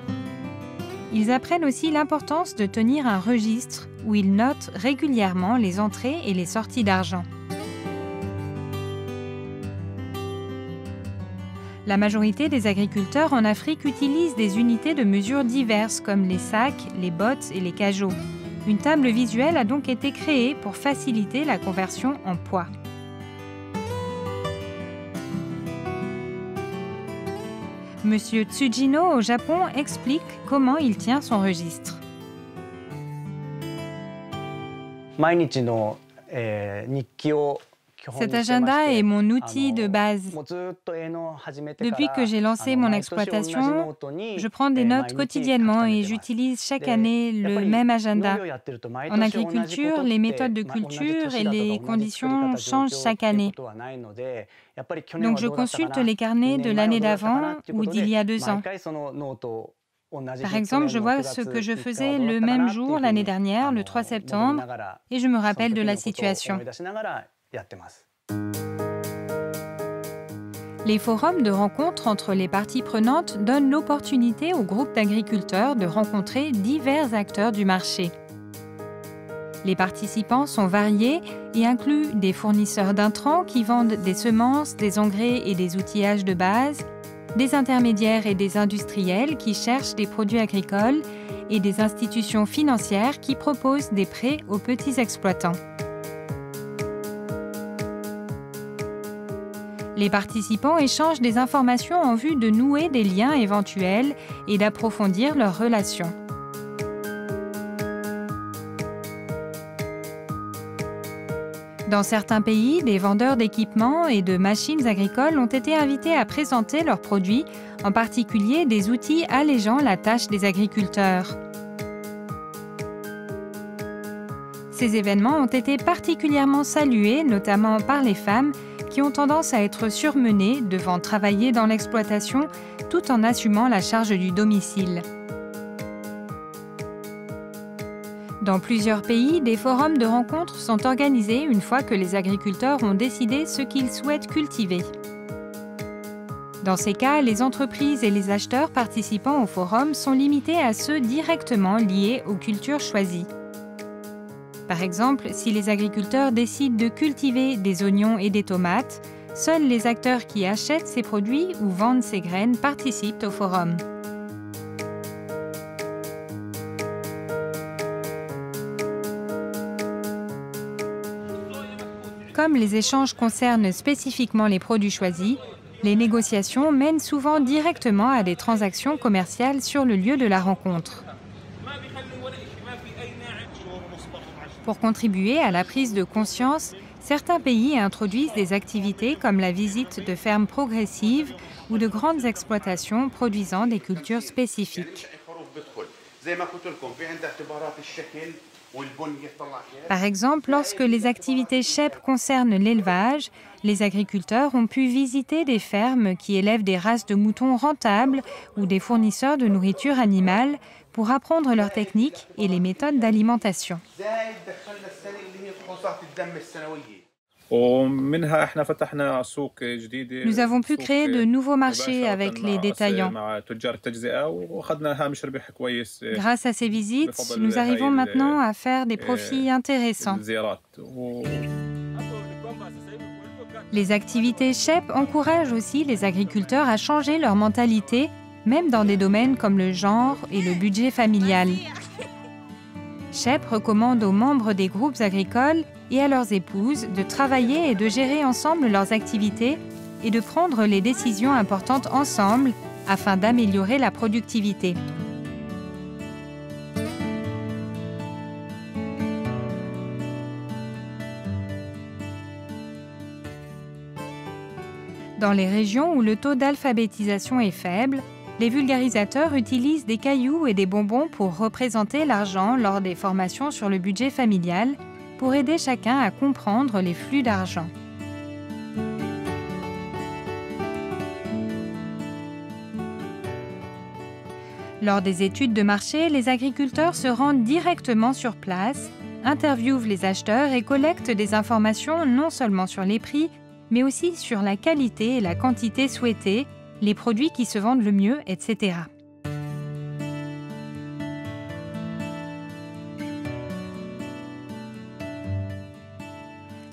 Ils apprennent aussi l'importance de tenir un registre où ils notent régulièrement les entrées et les sorties d'argent. La majorité des agriculteurs en Afrique utilisent des unités de mesure diverses comme les sacs, les bottes et les cajots. Une table visuelle a donc été créée pour faciliter la conversion en poids. Monsieur Tsujino au Japon explique comment il tient son registre. Cet agenda est mon outil de base. Depuis que j'ai lancé mon exploitation, je prends des notes quotidiennement et j'utilise chaque année le même agenda. En agriculture, les méthodes de culture et les conditions changent chaque année. Donc je consulte les carnets de l'année d'avant ou d'il y a deux ans. Par exemple, je vois ce que je faisais le même jour l'année dernière, le trois septembre, et je me rappelle de la situation. Les forums de rencontres entre les parties prenantes donnent l'opportunité aux groupes d'agriculteurs de rencontrer divers acteurs du marché. Les participants sont variés et incluent des fournisseurs d'intrants qui vendent des semences, des engrais et des outillages de base, des intermédiaires et des industriels qui cherchent des produits agricoles et des institutions financières qui proposent des prêts aux petits exploitants. Les participants échangent des informations en vue de nouer des liens éventuels et d'approfondir leurs relations. Dans certains pays, des vendeurs d'équipements et de machines agricoles ont été invités à présenter leurs produits, en particulier des outils allégeant la tâche des agriculteurs. Ces événements ont été particulièrement salués, notamment par les femmes, qui ont tendance à être surmenées devant travailler dans l'exploitation tout en assumant la charge du domicile. Dans plusieurs pays, des forums de rencontres sont organisés une fois que les agriculteurs ont décidé ce qu'ils souhaitent cultiver. Dans ces cas, les entreprises et les acheteurs participants au forum sont limités à ceux directement liés aux cultures choisies. Par exemple, si les agriculteurs décident de cultiver des oignons et des tomates, seuls les acteurs qui achètent ces produits ou vendent ces graines participent au forum. Comme les échanges concernent spécifiquement les produits choisis, les négociations mènent souvent directement à des transactions commerciales sur le lieu de la rencontre. Pour contribuer à la prise de conscience, certains pays introduisent des activités comme la visite de fermes progressives ou de grandes exploitations produisant des cultures spécifiques. Par exemple, lorsque les activités S H E P concernent l'élevage, les agriculteurs ont pu visiter des fermes qui élèvent des races de moutons rentables ou des fournisseurs de nourriture animale pour apprendre leurs techniques et les méthodes d'alimentation. Nous avons pu créer de nouveaux marchés avec les détaillants. Grâce à ces visites, nous arrivons maintenant à faire des profits intéressants. Les activités S H E P encouragent aussi les agriculteurs à changer leur mentalité, même dans des domaines comme le genre et le budget familial. S H E P recommande aux membres des groupes agricoles et à leurs épouses de travailler et de gérer ensemble leurs activités et de prendre les décisions importantes ensemble afin d'améliorer la productivité. Dans les régions où le taux d'alphabétisation est faible, les vulgarisateurs utilisent des cailloux et des bonbons pour représenter l'argent lors des formations sur le budget familial, pour aider chacun à comprendre les flux d'argent. Lors des études de marché, les agriculteurs se rendent directement sur place, interviewent les acheteurs et collectent des informations non seulement sur les prix, mais aussi sur la qualité et la quantité souhaitées, les produits qui se vendent le mieux, et cetera.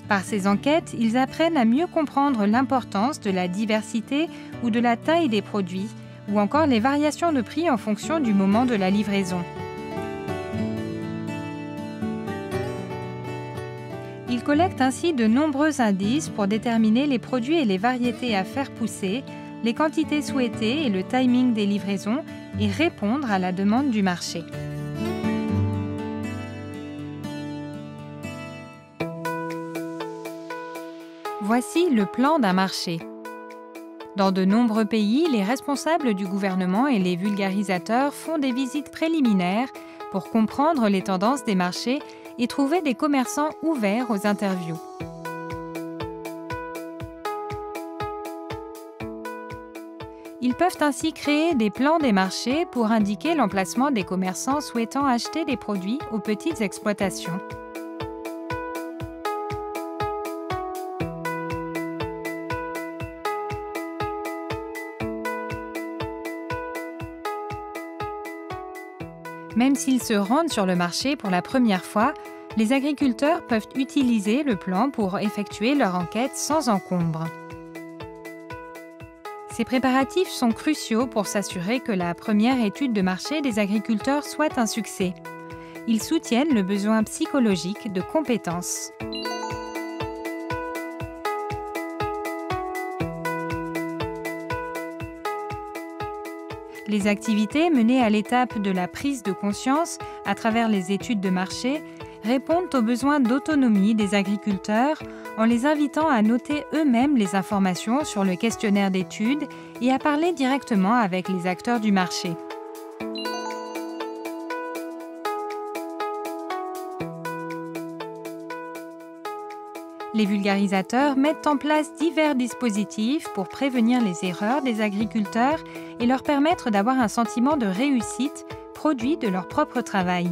Par ces enquêtes, ils apprennent à mieux comprendre l'importance de la diversité ou de la taille des produits, ou encore les variations de prix en fonction du moment de la livraison. Ils collectent ainsi de nombreux indices pour déterminer les produits et les variétés à faire pousser, les quantités souhaitées et le timing des livraisons, et répondre à la demande du marché. Voici le plan d'un marché. Dans de nombreux pays, les responsables du gouvernement et les vulgarisateurs font des visites préliminaires pour comprendre les tendances des marchés et trouver des commerçants ouverts aux interviews. Ils peuvent ainsi créer des plans des marchés pour indiquer l'emplacement des commerçants souhaitant acheter des produits aux petites exploitations. Même s'ils se rendent sur le marché pour la première fois, les agriculteurs peuvent utiliser le plan pour effectuer leur enquête sans encombre. Ces préparatifs sont cruciaux pour s'assurer que la première étude de marché des agriculteurs soit un succès. Ils soutiennent le besoin psychologique de compétences. Les activités menées à l'étape de la prise de conscience à travers les études de marché répondent aux besoins d'autonomie des agriculteurs en les invitant à noter eux-mêmes les informations sur le questionnaire d'études et à parler directement avec les acteurs du marché. Les vulgarisateurs mettent en place divers dispositifs pour prévenir les erreurs des agriculteurs et leur permettre d'avoir un sentiment de réussite produit de leur propre travail.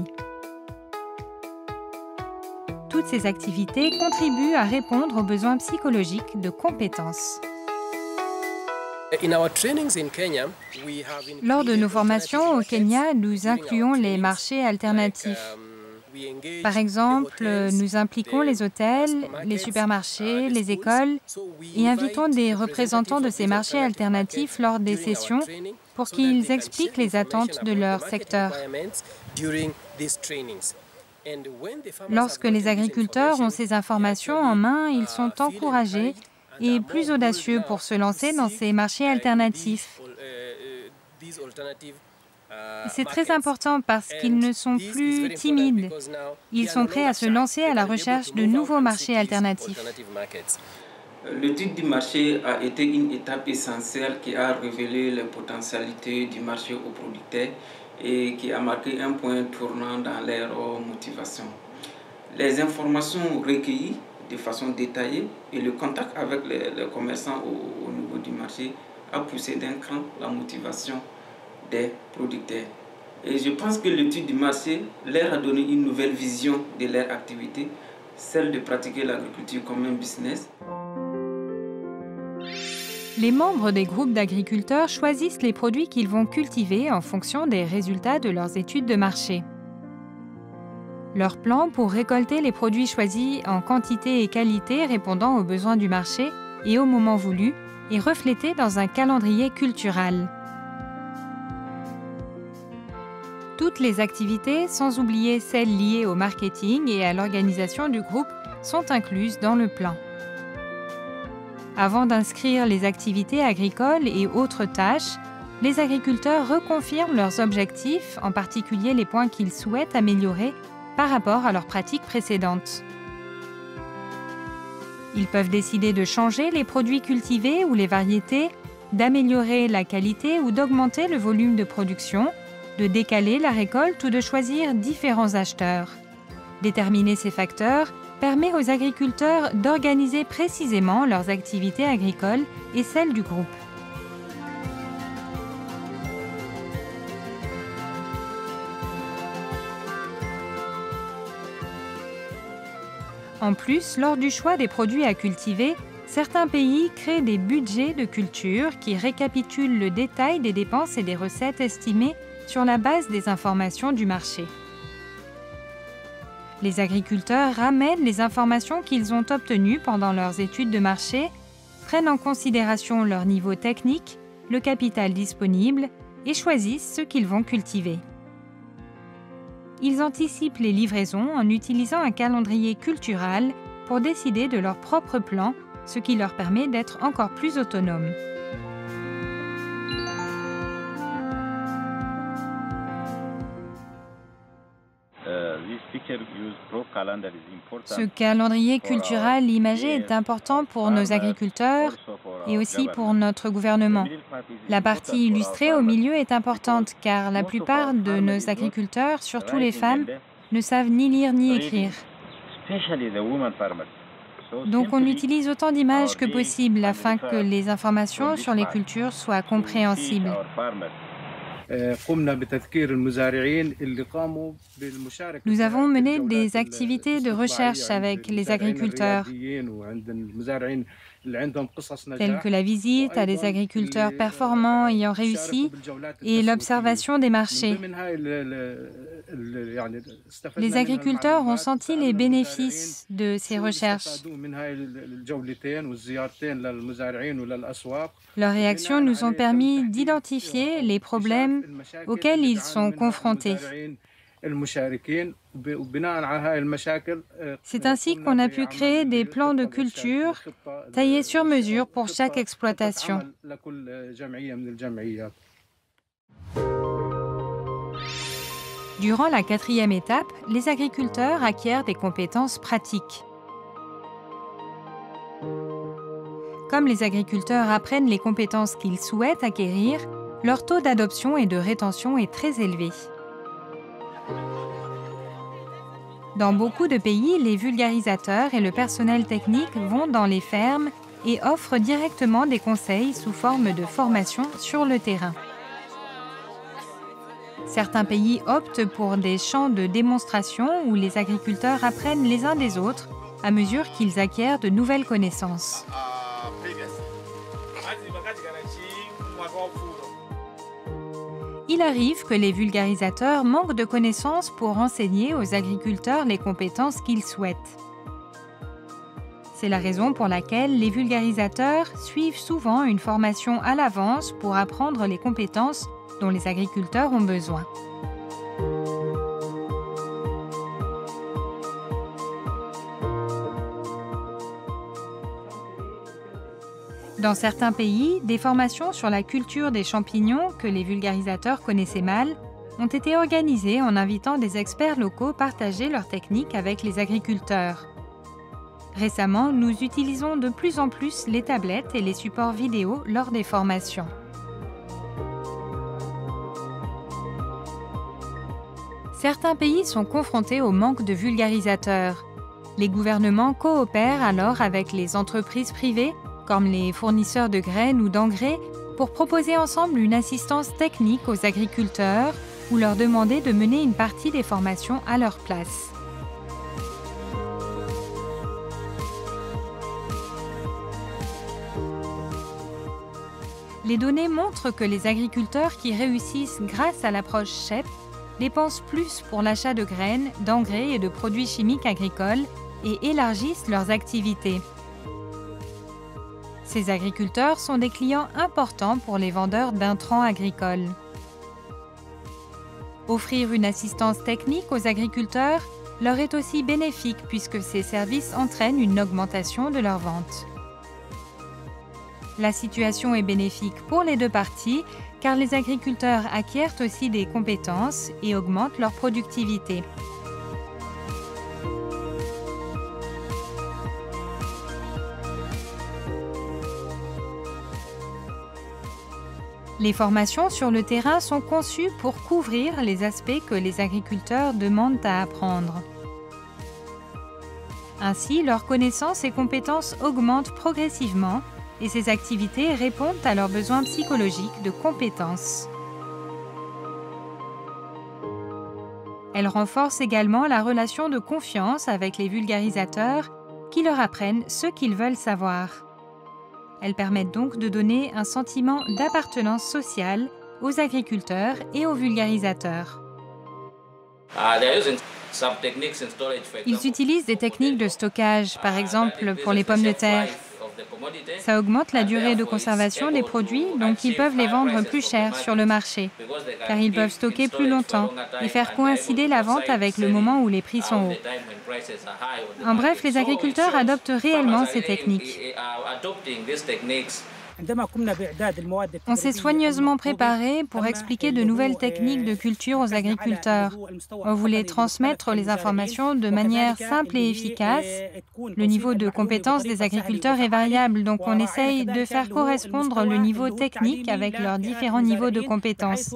Toutes ces activités contribuent à répondre aux besoins psychologiques de compétences. Lors de nos formations au Kenya, nous incluons les marchés alternatifs. Par exemple, nous impliquons les hôtels, les supermarchés, les écoles et invitons des représentants de ces marchés alternatifs lors des sessions pour qu'ils expliquent les attentes de leur secteur. Lorsque les agriculteurs ont ces informations en main, ils sont encouragés et plus audacieux pour se lancer dans ces marchés alternatifs. C'est très important parce qu'ils ne sont plus timides. Ils sont prêts à se lancer à la recherche de nouveaux marchés alternatifs. L'étude du marché a été une étape essentielle qui a révélé les potentialités du marché aux producteurs et qui a marqué un point tournant dans leur motivation. Les informations recueillies de façon détaillée et le contact avec les, les commerçants au, au niveau du marché a poussé d'un cran la motivation des producteurs. Et je pense que l'étude du marché leur a donné une nouvelle vision de leur activité, celle de pratiquer l'agriculture comme un business. Les membres des groupes d'agriculteurs choisissent les produits qu'ils vont cultiver en fonction des résultats de leurs études de marché. Leur plan pour récolter les produits choisis en quantité et qualité répondant aux besoins du marché et au moment voulu est reflété dans un calendrier cultural. Toutes les activités, sans oublier celles liées au marketing et à l'organisation du groupe, sont incluses dans le plan. Avant d'inscrire les activités agricoles et autres tâches, les agriculteurs reconfirment leurs objectifs, en particulier les points qu'ils souhaitent améliorer par rapport à leurs pratiques précédentes. Ils peuvent décider de changer les produits cultivés ou les variétés, d'améliorer la qualité ou d'augmenter le volume de production, de décaler la récolte ou de choisir différents acheteurs. Déterminer ces facteurs permet aux agriculteurs d'organiser précisément leurs activités agricoles et celles du groupe. En plus, lors du choix des produits à cultiver, certains pays créent des budgets de culture qui récapitulent le détail des dépenses et des recettes estimées sur la base des informations du marché. Les agriculteurs ramènent les informations qu'ils ont obtenues pendant leurs études de marché, prennent en considération leur niveau technique, le capital disponible et choisissent ce qu'ils vont cultiver. Ils anticipent les livraisons en utilisant un calendrier cultural pour décider de leur propre plan, ce qui leur permet d'être encore plus autonomes. Ce calendrier culturel imagé est important pour nos agriculteurs et aussi pour notre gouvernement. La partie illustrée au milieu est importante car la plupart de nos agriculteurs, surtout les femmes, ne savent ni lire ni écrire. Donc on utilise autant d'images que possible afin que les informations sur les cultures soient compréhensibles. Nous avons mené des activités de recherche avec les agriculteurs, telles que la visite à des agriculteurs performants ayant réussi et l'observation des marchés. Les agriculteurs ont senti les bénéfices de ces recherches. Leurs réactions nous ont permis d'identifier les problèmes auxquels ils sont confrontés. C'est ainsi qu'on a pu créer des plans de culture taillés sur mesure pour chaque exploitation. Durant la quatrième étape, les agriculteurs acquièrent des compétences pratiques. Comme les agriculteurs apprennent les compétences qu'ils souhaitent acquérir, leur taux d'adoption et de rétention est très élevé. Dans beaucoup de pays, les vulgarisateurs et le personnel technique vont dans les fermes et offrent directement des conseils sous forme de formation sur le terrain. Certains pays optent pour des champs de démonstration où les agriculteurs apprennent les uns des autres à mesure qu'ils acquièrent de nouvelles connaissances. Il arrive que les vulgarisateurs manquent de connaissances pour enseigner aux agriculteurs les compétences qu'ils souhaitent. C'est la raison pour laquelle les vulgarisateurs suivent souvent une formation à l'avance pour apprendre les compétences dont les agriculteurs ont besoin. Dans certains pays, des formations sur la culture des champignons que les vulgarisateurs connaissaient mal ont été organisées en invitant des experts locaux partager leurs techniques avec les agriculteurs. Récemment, nous utilisons de plus en plus les tablettes et les supports vidéo lors des formations. Certains pays sont confrontés au manque de vulgarisateurs. Les gouvernements coopèrent alors avec les entreprises privées comme les fournisseurs de graines ou d'engrais, pour proposer ensemble une assistance technique aux agriculteurs ou leur demander de mener une partie des formations à leur place. Les données montrent que les agriculteurs qui réussissent grâce à l'approche S H E P dépensent plus pour l'achat de graines, d'engrais et de produits chimiques agricoles et élargissent leurs activités. Ces agriculteurs sont des clients importants pour les vendeurs d'intrants agricoles. Offrir une assistance technique aux agriculteurs leur est aussi bénéfique puisque ces services entraînent une augmentation de leurs ventes. La situation est bénéfique pour les deux parties car les agriculteurs acquièrent aussi des compétences et augmentent leur productivité. Les formations sur le terrain sont conçues pour couvrir les aspects que les agriculteurs demandent à apprendre. Ainsi, leurs connaissances et compétences augmentent progressivement et ces activités répondent à leurs besoins psychologiques de compétences. Elles renforcent également la relation de confiance avec les vulgarisateurs qui leur apprennent ce qu'ils veulent savoir. Elles permettent donc de donner un sentiment d'appartenance sociale aux agriculteurs et aux vulgarisateurs. Ils utilisent des techniques de stockage, par exemple pour les pommes de terre. Ça augmente la durée de conservation des produits, donc ils peuvent les vendre plus cher sur le marché, car ils peuvent stocker plus longtemps et faire coïncider la vente avec le moment où les prix sont hauts. En bref, les agriculteurs adoptent réellement ces techniques. On s'est soigneusement préparé pour expliquer de nouvelles techniques de culture aux agriculteurs. On voulait transmettre les informations de manière simple et efficace. Le niveau de compétence des agriculteurs est variable, donc on essaye de faire correspondre le niveau technique avec leurs différents niveaux de compétences.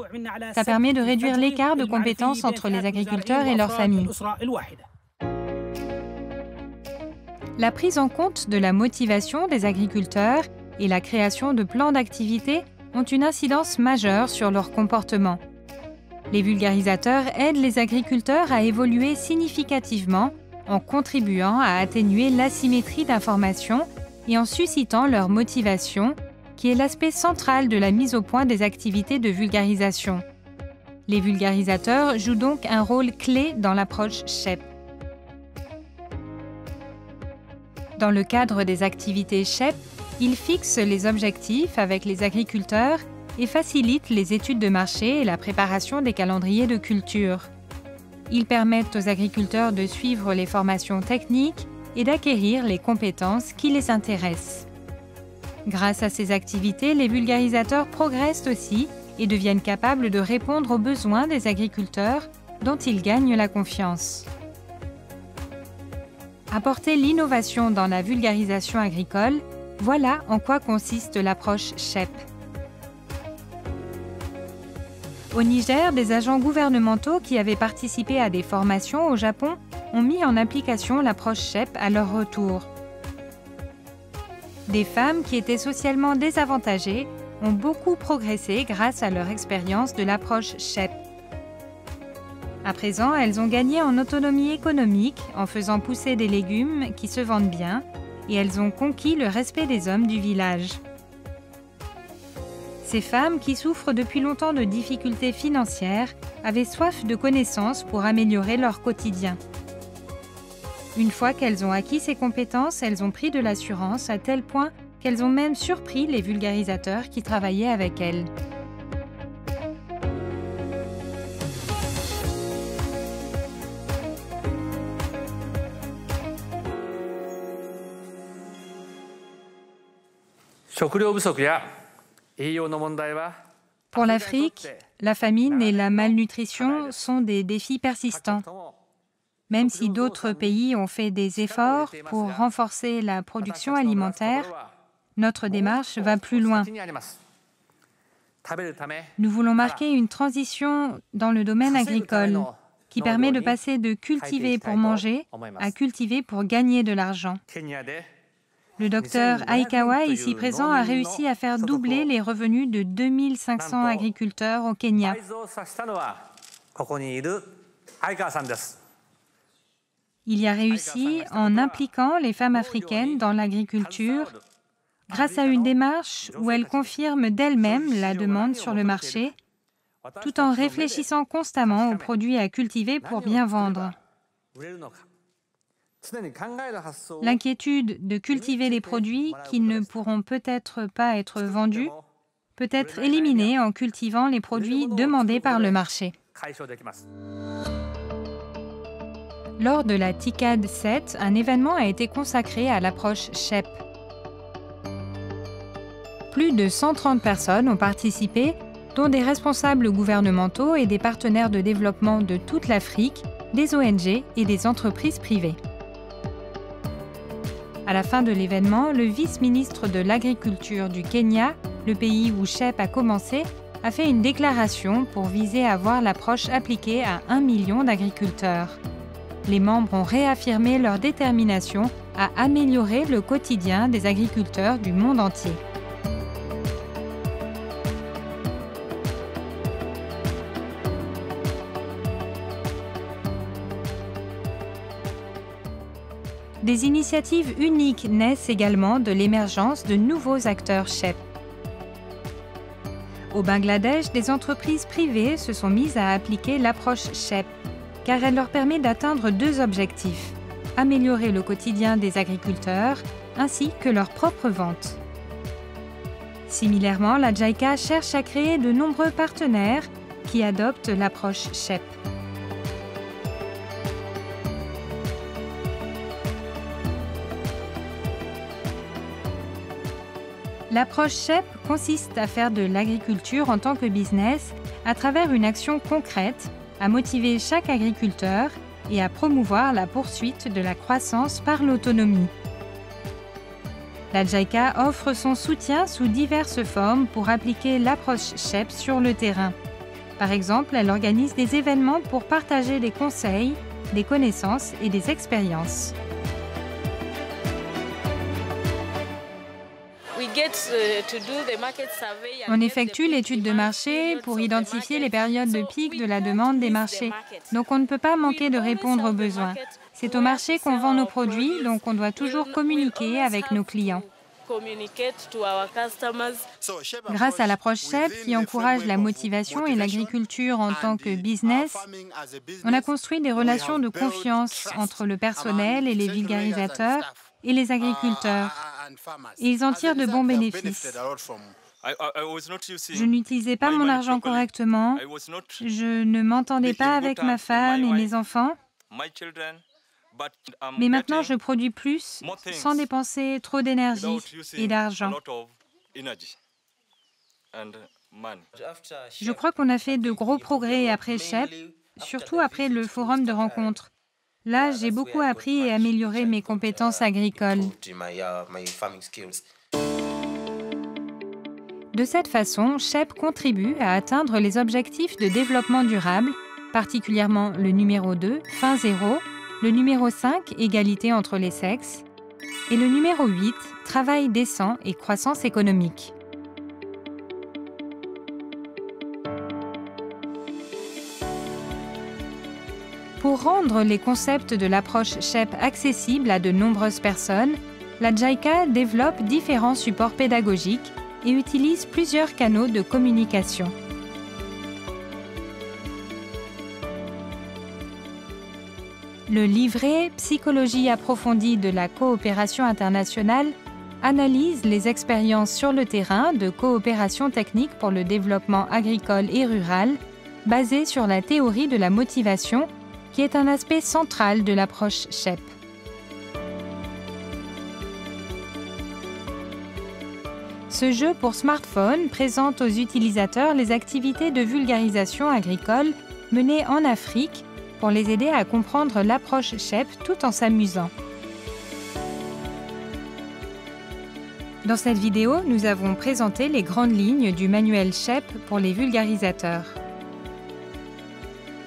Ça permet de réduire l'écart de compétences entre les agriculteurs et leurs familles. La prise en compte de la motivation des agriculteurs et la création de plans d'activité ont une incidence majeure sur leur comportement. Les vulgarisateurs aident les agriculteurs à évoluer significativement en contribuant à atténuer l'asymétrie d'information et en suscitant leur motivation, qui est l'aspect central de la mise au point des activités de vulgarisation. Les vulgarisateurs jouent donc un rôle clé dans l'approche S H E P. Dans le cadre des activités S H E P, ils fixent les objectifs avec les agriculteurs et facilitent les études de marché et la préparation des calendriers de culture. Ils permettent aux agriculteurs de suivre les formations techniques et d'acquérir les compétences qui les intéressent. Grâce à ces activités, les vulgarisateurs progressent aussi et deviennent capables de répondre aux besoins des agriculteurs dont ils gagnent la confiance. Apporter l'innovation dans la vulgarisation agricole, voilà en quoi consiste l'approche S H E P. Au Niger, des agents gouvernementaux qui avaient participé à des formations au Japon ont mis en application l'approche S H E P à leur retour. Des femmes qui étaient socialement désavantagées ont beaucoup progressé grâce à leur expérience de l'approche S H E P. À présent, elles ont gagné en autonomie économique en faisant pousser des légumes qui se vendent bien, et elles ont conquis le respect des hommes du village. Ces femmes, qui souffrent depuis longtemps de difficultés financières, avaient soif de connaissances pour améliorer leur quotidien. Une fois qu'elles ont acquis ces compétences, elles ont pris de l'assurance à tel point qu'elles ont même surpris les vulgarisateurs qui travaillaient avec elles. Pour l'Afrique, la famine et la malnutrition sont des défis persistants. Même si d'autres pays ont fait des efforts pour renforcer la production alimentaire, notre démarche va plus loin. Nous voulons marquer une transition dans le domaine agricole qui permet de passer de cultiver pour manger à cultiver pour gagner de l'argent. Le docteur Aikawa, ici présent, a réussi à faire doubler les revenus de deux mille cinq cents agriculteurs au Kenya. Il y a réussi en impliquant les femmes africaines dans l'agriculture grâce à une démarche où elles confirment d'elles-mêmes la demande sur le marché, tout en réfléchissant constamment aux produits à cultiver pour bien vendre. L'inquiétude de cultiver les produits qui ne pourront peut-être pas être vendus peut être éliminée en cultivant les produits demandés par le marché. Lors de la TICAD sept, un événement a été consacré à l'approche SHEP. Plus de cent trente personnes ont participé, dont des responsables gouvernementaux et des partenaires de développement de toute l'Afrique, des O N G et des entreprises privées. À la fin de l'événement, le vice-ministre de l'Agriculture du Kenya, le pays où SHEP a commencé, a fait une déclaration pour viser à voir l'approche appliquée à un million d'agriculteurs. Les membres ont réaffirmé leur détermination à améliorer le quotidien des agriculteurs du monde entier. Des initiatives uniques naissent également de l'émergence de nouveaux acteurs SHEP. Au Bangladesh, des entreprises privées se sont mises à appliquer l'approche SHEP, car elle leur permet d'atteindre deux objectifs, améliorer le quotidien des agriculteurs ainsi que leurs propres ventes. Similairement, la JICA cherche à créer de nombreux partenaires qui adoptent l'approche SHEP. L'approche SHEP consiste à faire de l'agriculture en tant que business à travers une action concrète, à motiver chaque agriculteur et à promouvoir la poursuite de la croissance par l'autonomie. La JICA offre son soutien sous diverses formes pour appliquer l'approche SHEP sur le terrain. Par exemple, elle organise des événements pour partager des conseils, des connaissances et des expériences. On effectue l'étude de marché pour identifier les périodes de pic de la demande des marchés. Donc on ne peut pas manquer de répondre aux besoins. C'est au marché qu'on vend nos produits, donc on doit toujours communiquer avec nos clients. Grâce à l'approche SHEP qui encourage la motivation et l'agriculture en tant que business, on a construit des relations de confiance entre le personnel et les vulgarisateurs et les agriculteurs. Et ils en tirent de bons bénéfices. Je n'utilisais pas mon argent correctement, je ne m'entendais pas avec ma femme et mes enfants, mais maintenant je produis plus sans dépenser trop d'énergie et d'argent. Je crois qu'on a fait de gros progrès après SHEP, surtout après le forum de rencontre. Là, j'ai beaucoup appris et amélioré mes compétences agricoles. De cette façon, SHEP contribue à atteindre les objectifs de développement durable, particulièrement le numéro deux, fin zéro, le numéro cinq, égalité entre les sexes, et le numéro huit, travail décent et croissance économique. Pour rendre les concepts de l'approche SHEP accessibles à de nombreuses personnes, la JICA développe différents supports pédagogiques et utilise plusieurs canaux de communication. Le livret « Psychologie approfondie de la coopération internationale » analyse les expériences sur le terrain de coopération technique pour le développement agricole et rural, basée sur la théorie de la motivation qui est un aspect central de l'approche SHEP. Ce jeu pour smartphone présente aux utilisateurs les activités de vulgarisation agricole menées en Afrique pour les aider à comprendre l'approche SHEP tout en s'amusant. Dans cette vidéo, nous avons présenté les grandes lignes du manuel SHEP pour les vulgarisateurs.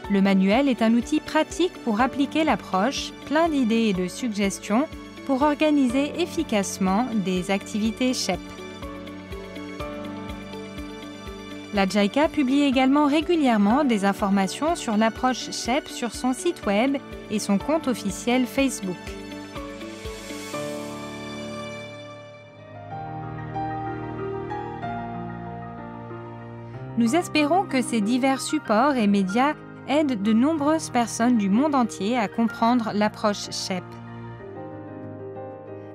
Le manuel est un outil pratique pour appliquer l'approche, plein d'idées et de suggestions pour organiser efficacement des activités SHEP. La JICA publie également régulièrement des informations sur l'approche SHEP sur son site web et son compte officiel Facebook. Nous espérons que ces divers supports et médias aide de nombreuses personnes du monde entier à comprendre l'approche SHEP.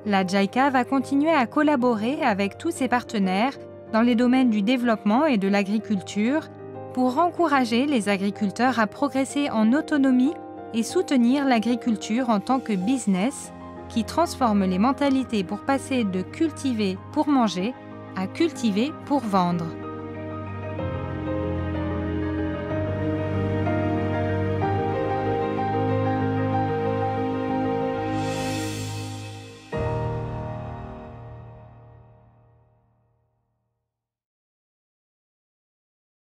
La JICA va continuer à collaborer avec tous ses partenaires dans les domaines du développement et de l'agriculture pour encourager les agriculteurs à progresser en autonomie et soutenir l'agriculture en tant que business qui transforme les mentalités pour passer de cultiver pour manger à cultiver pour vendre.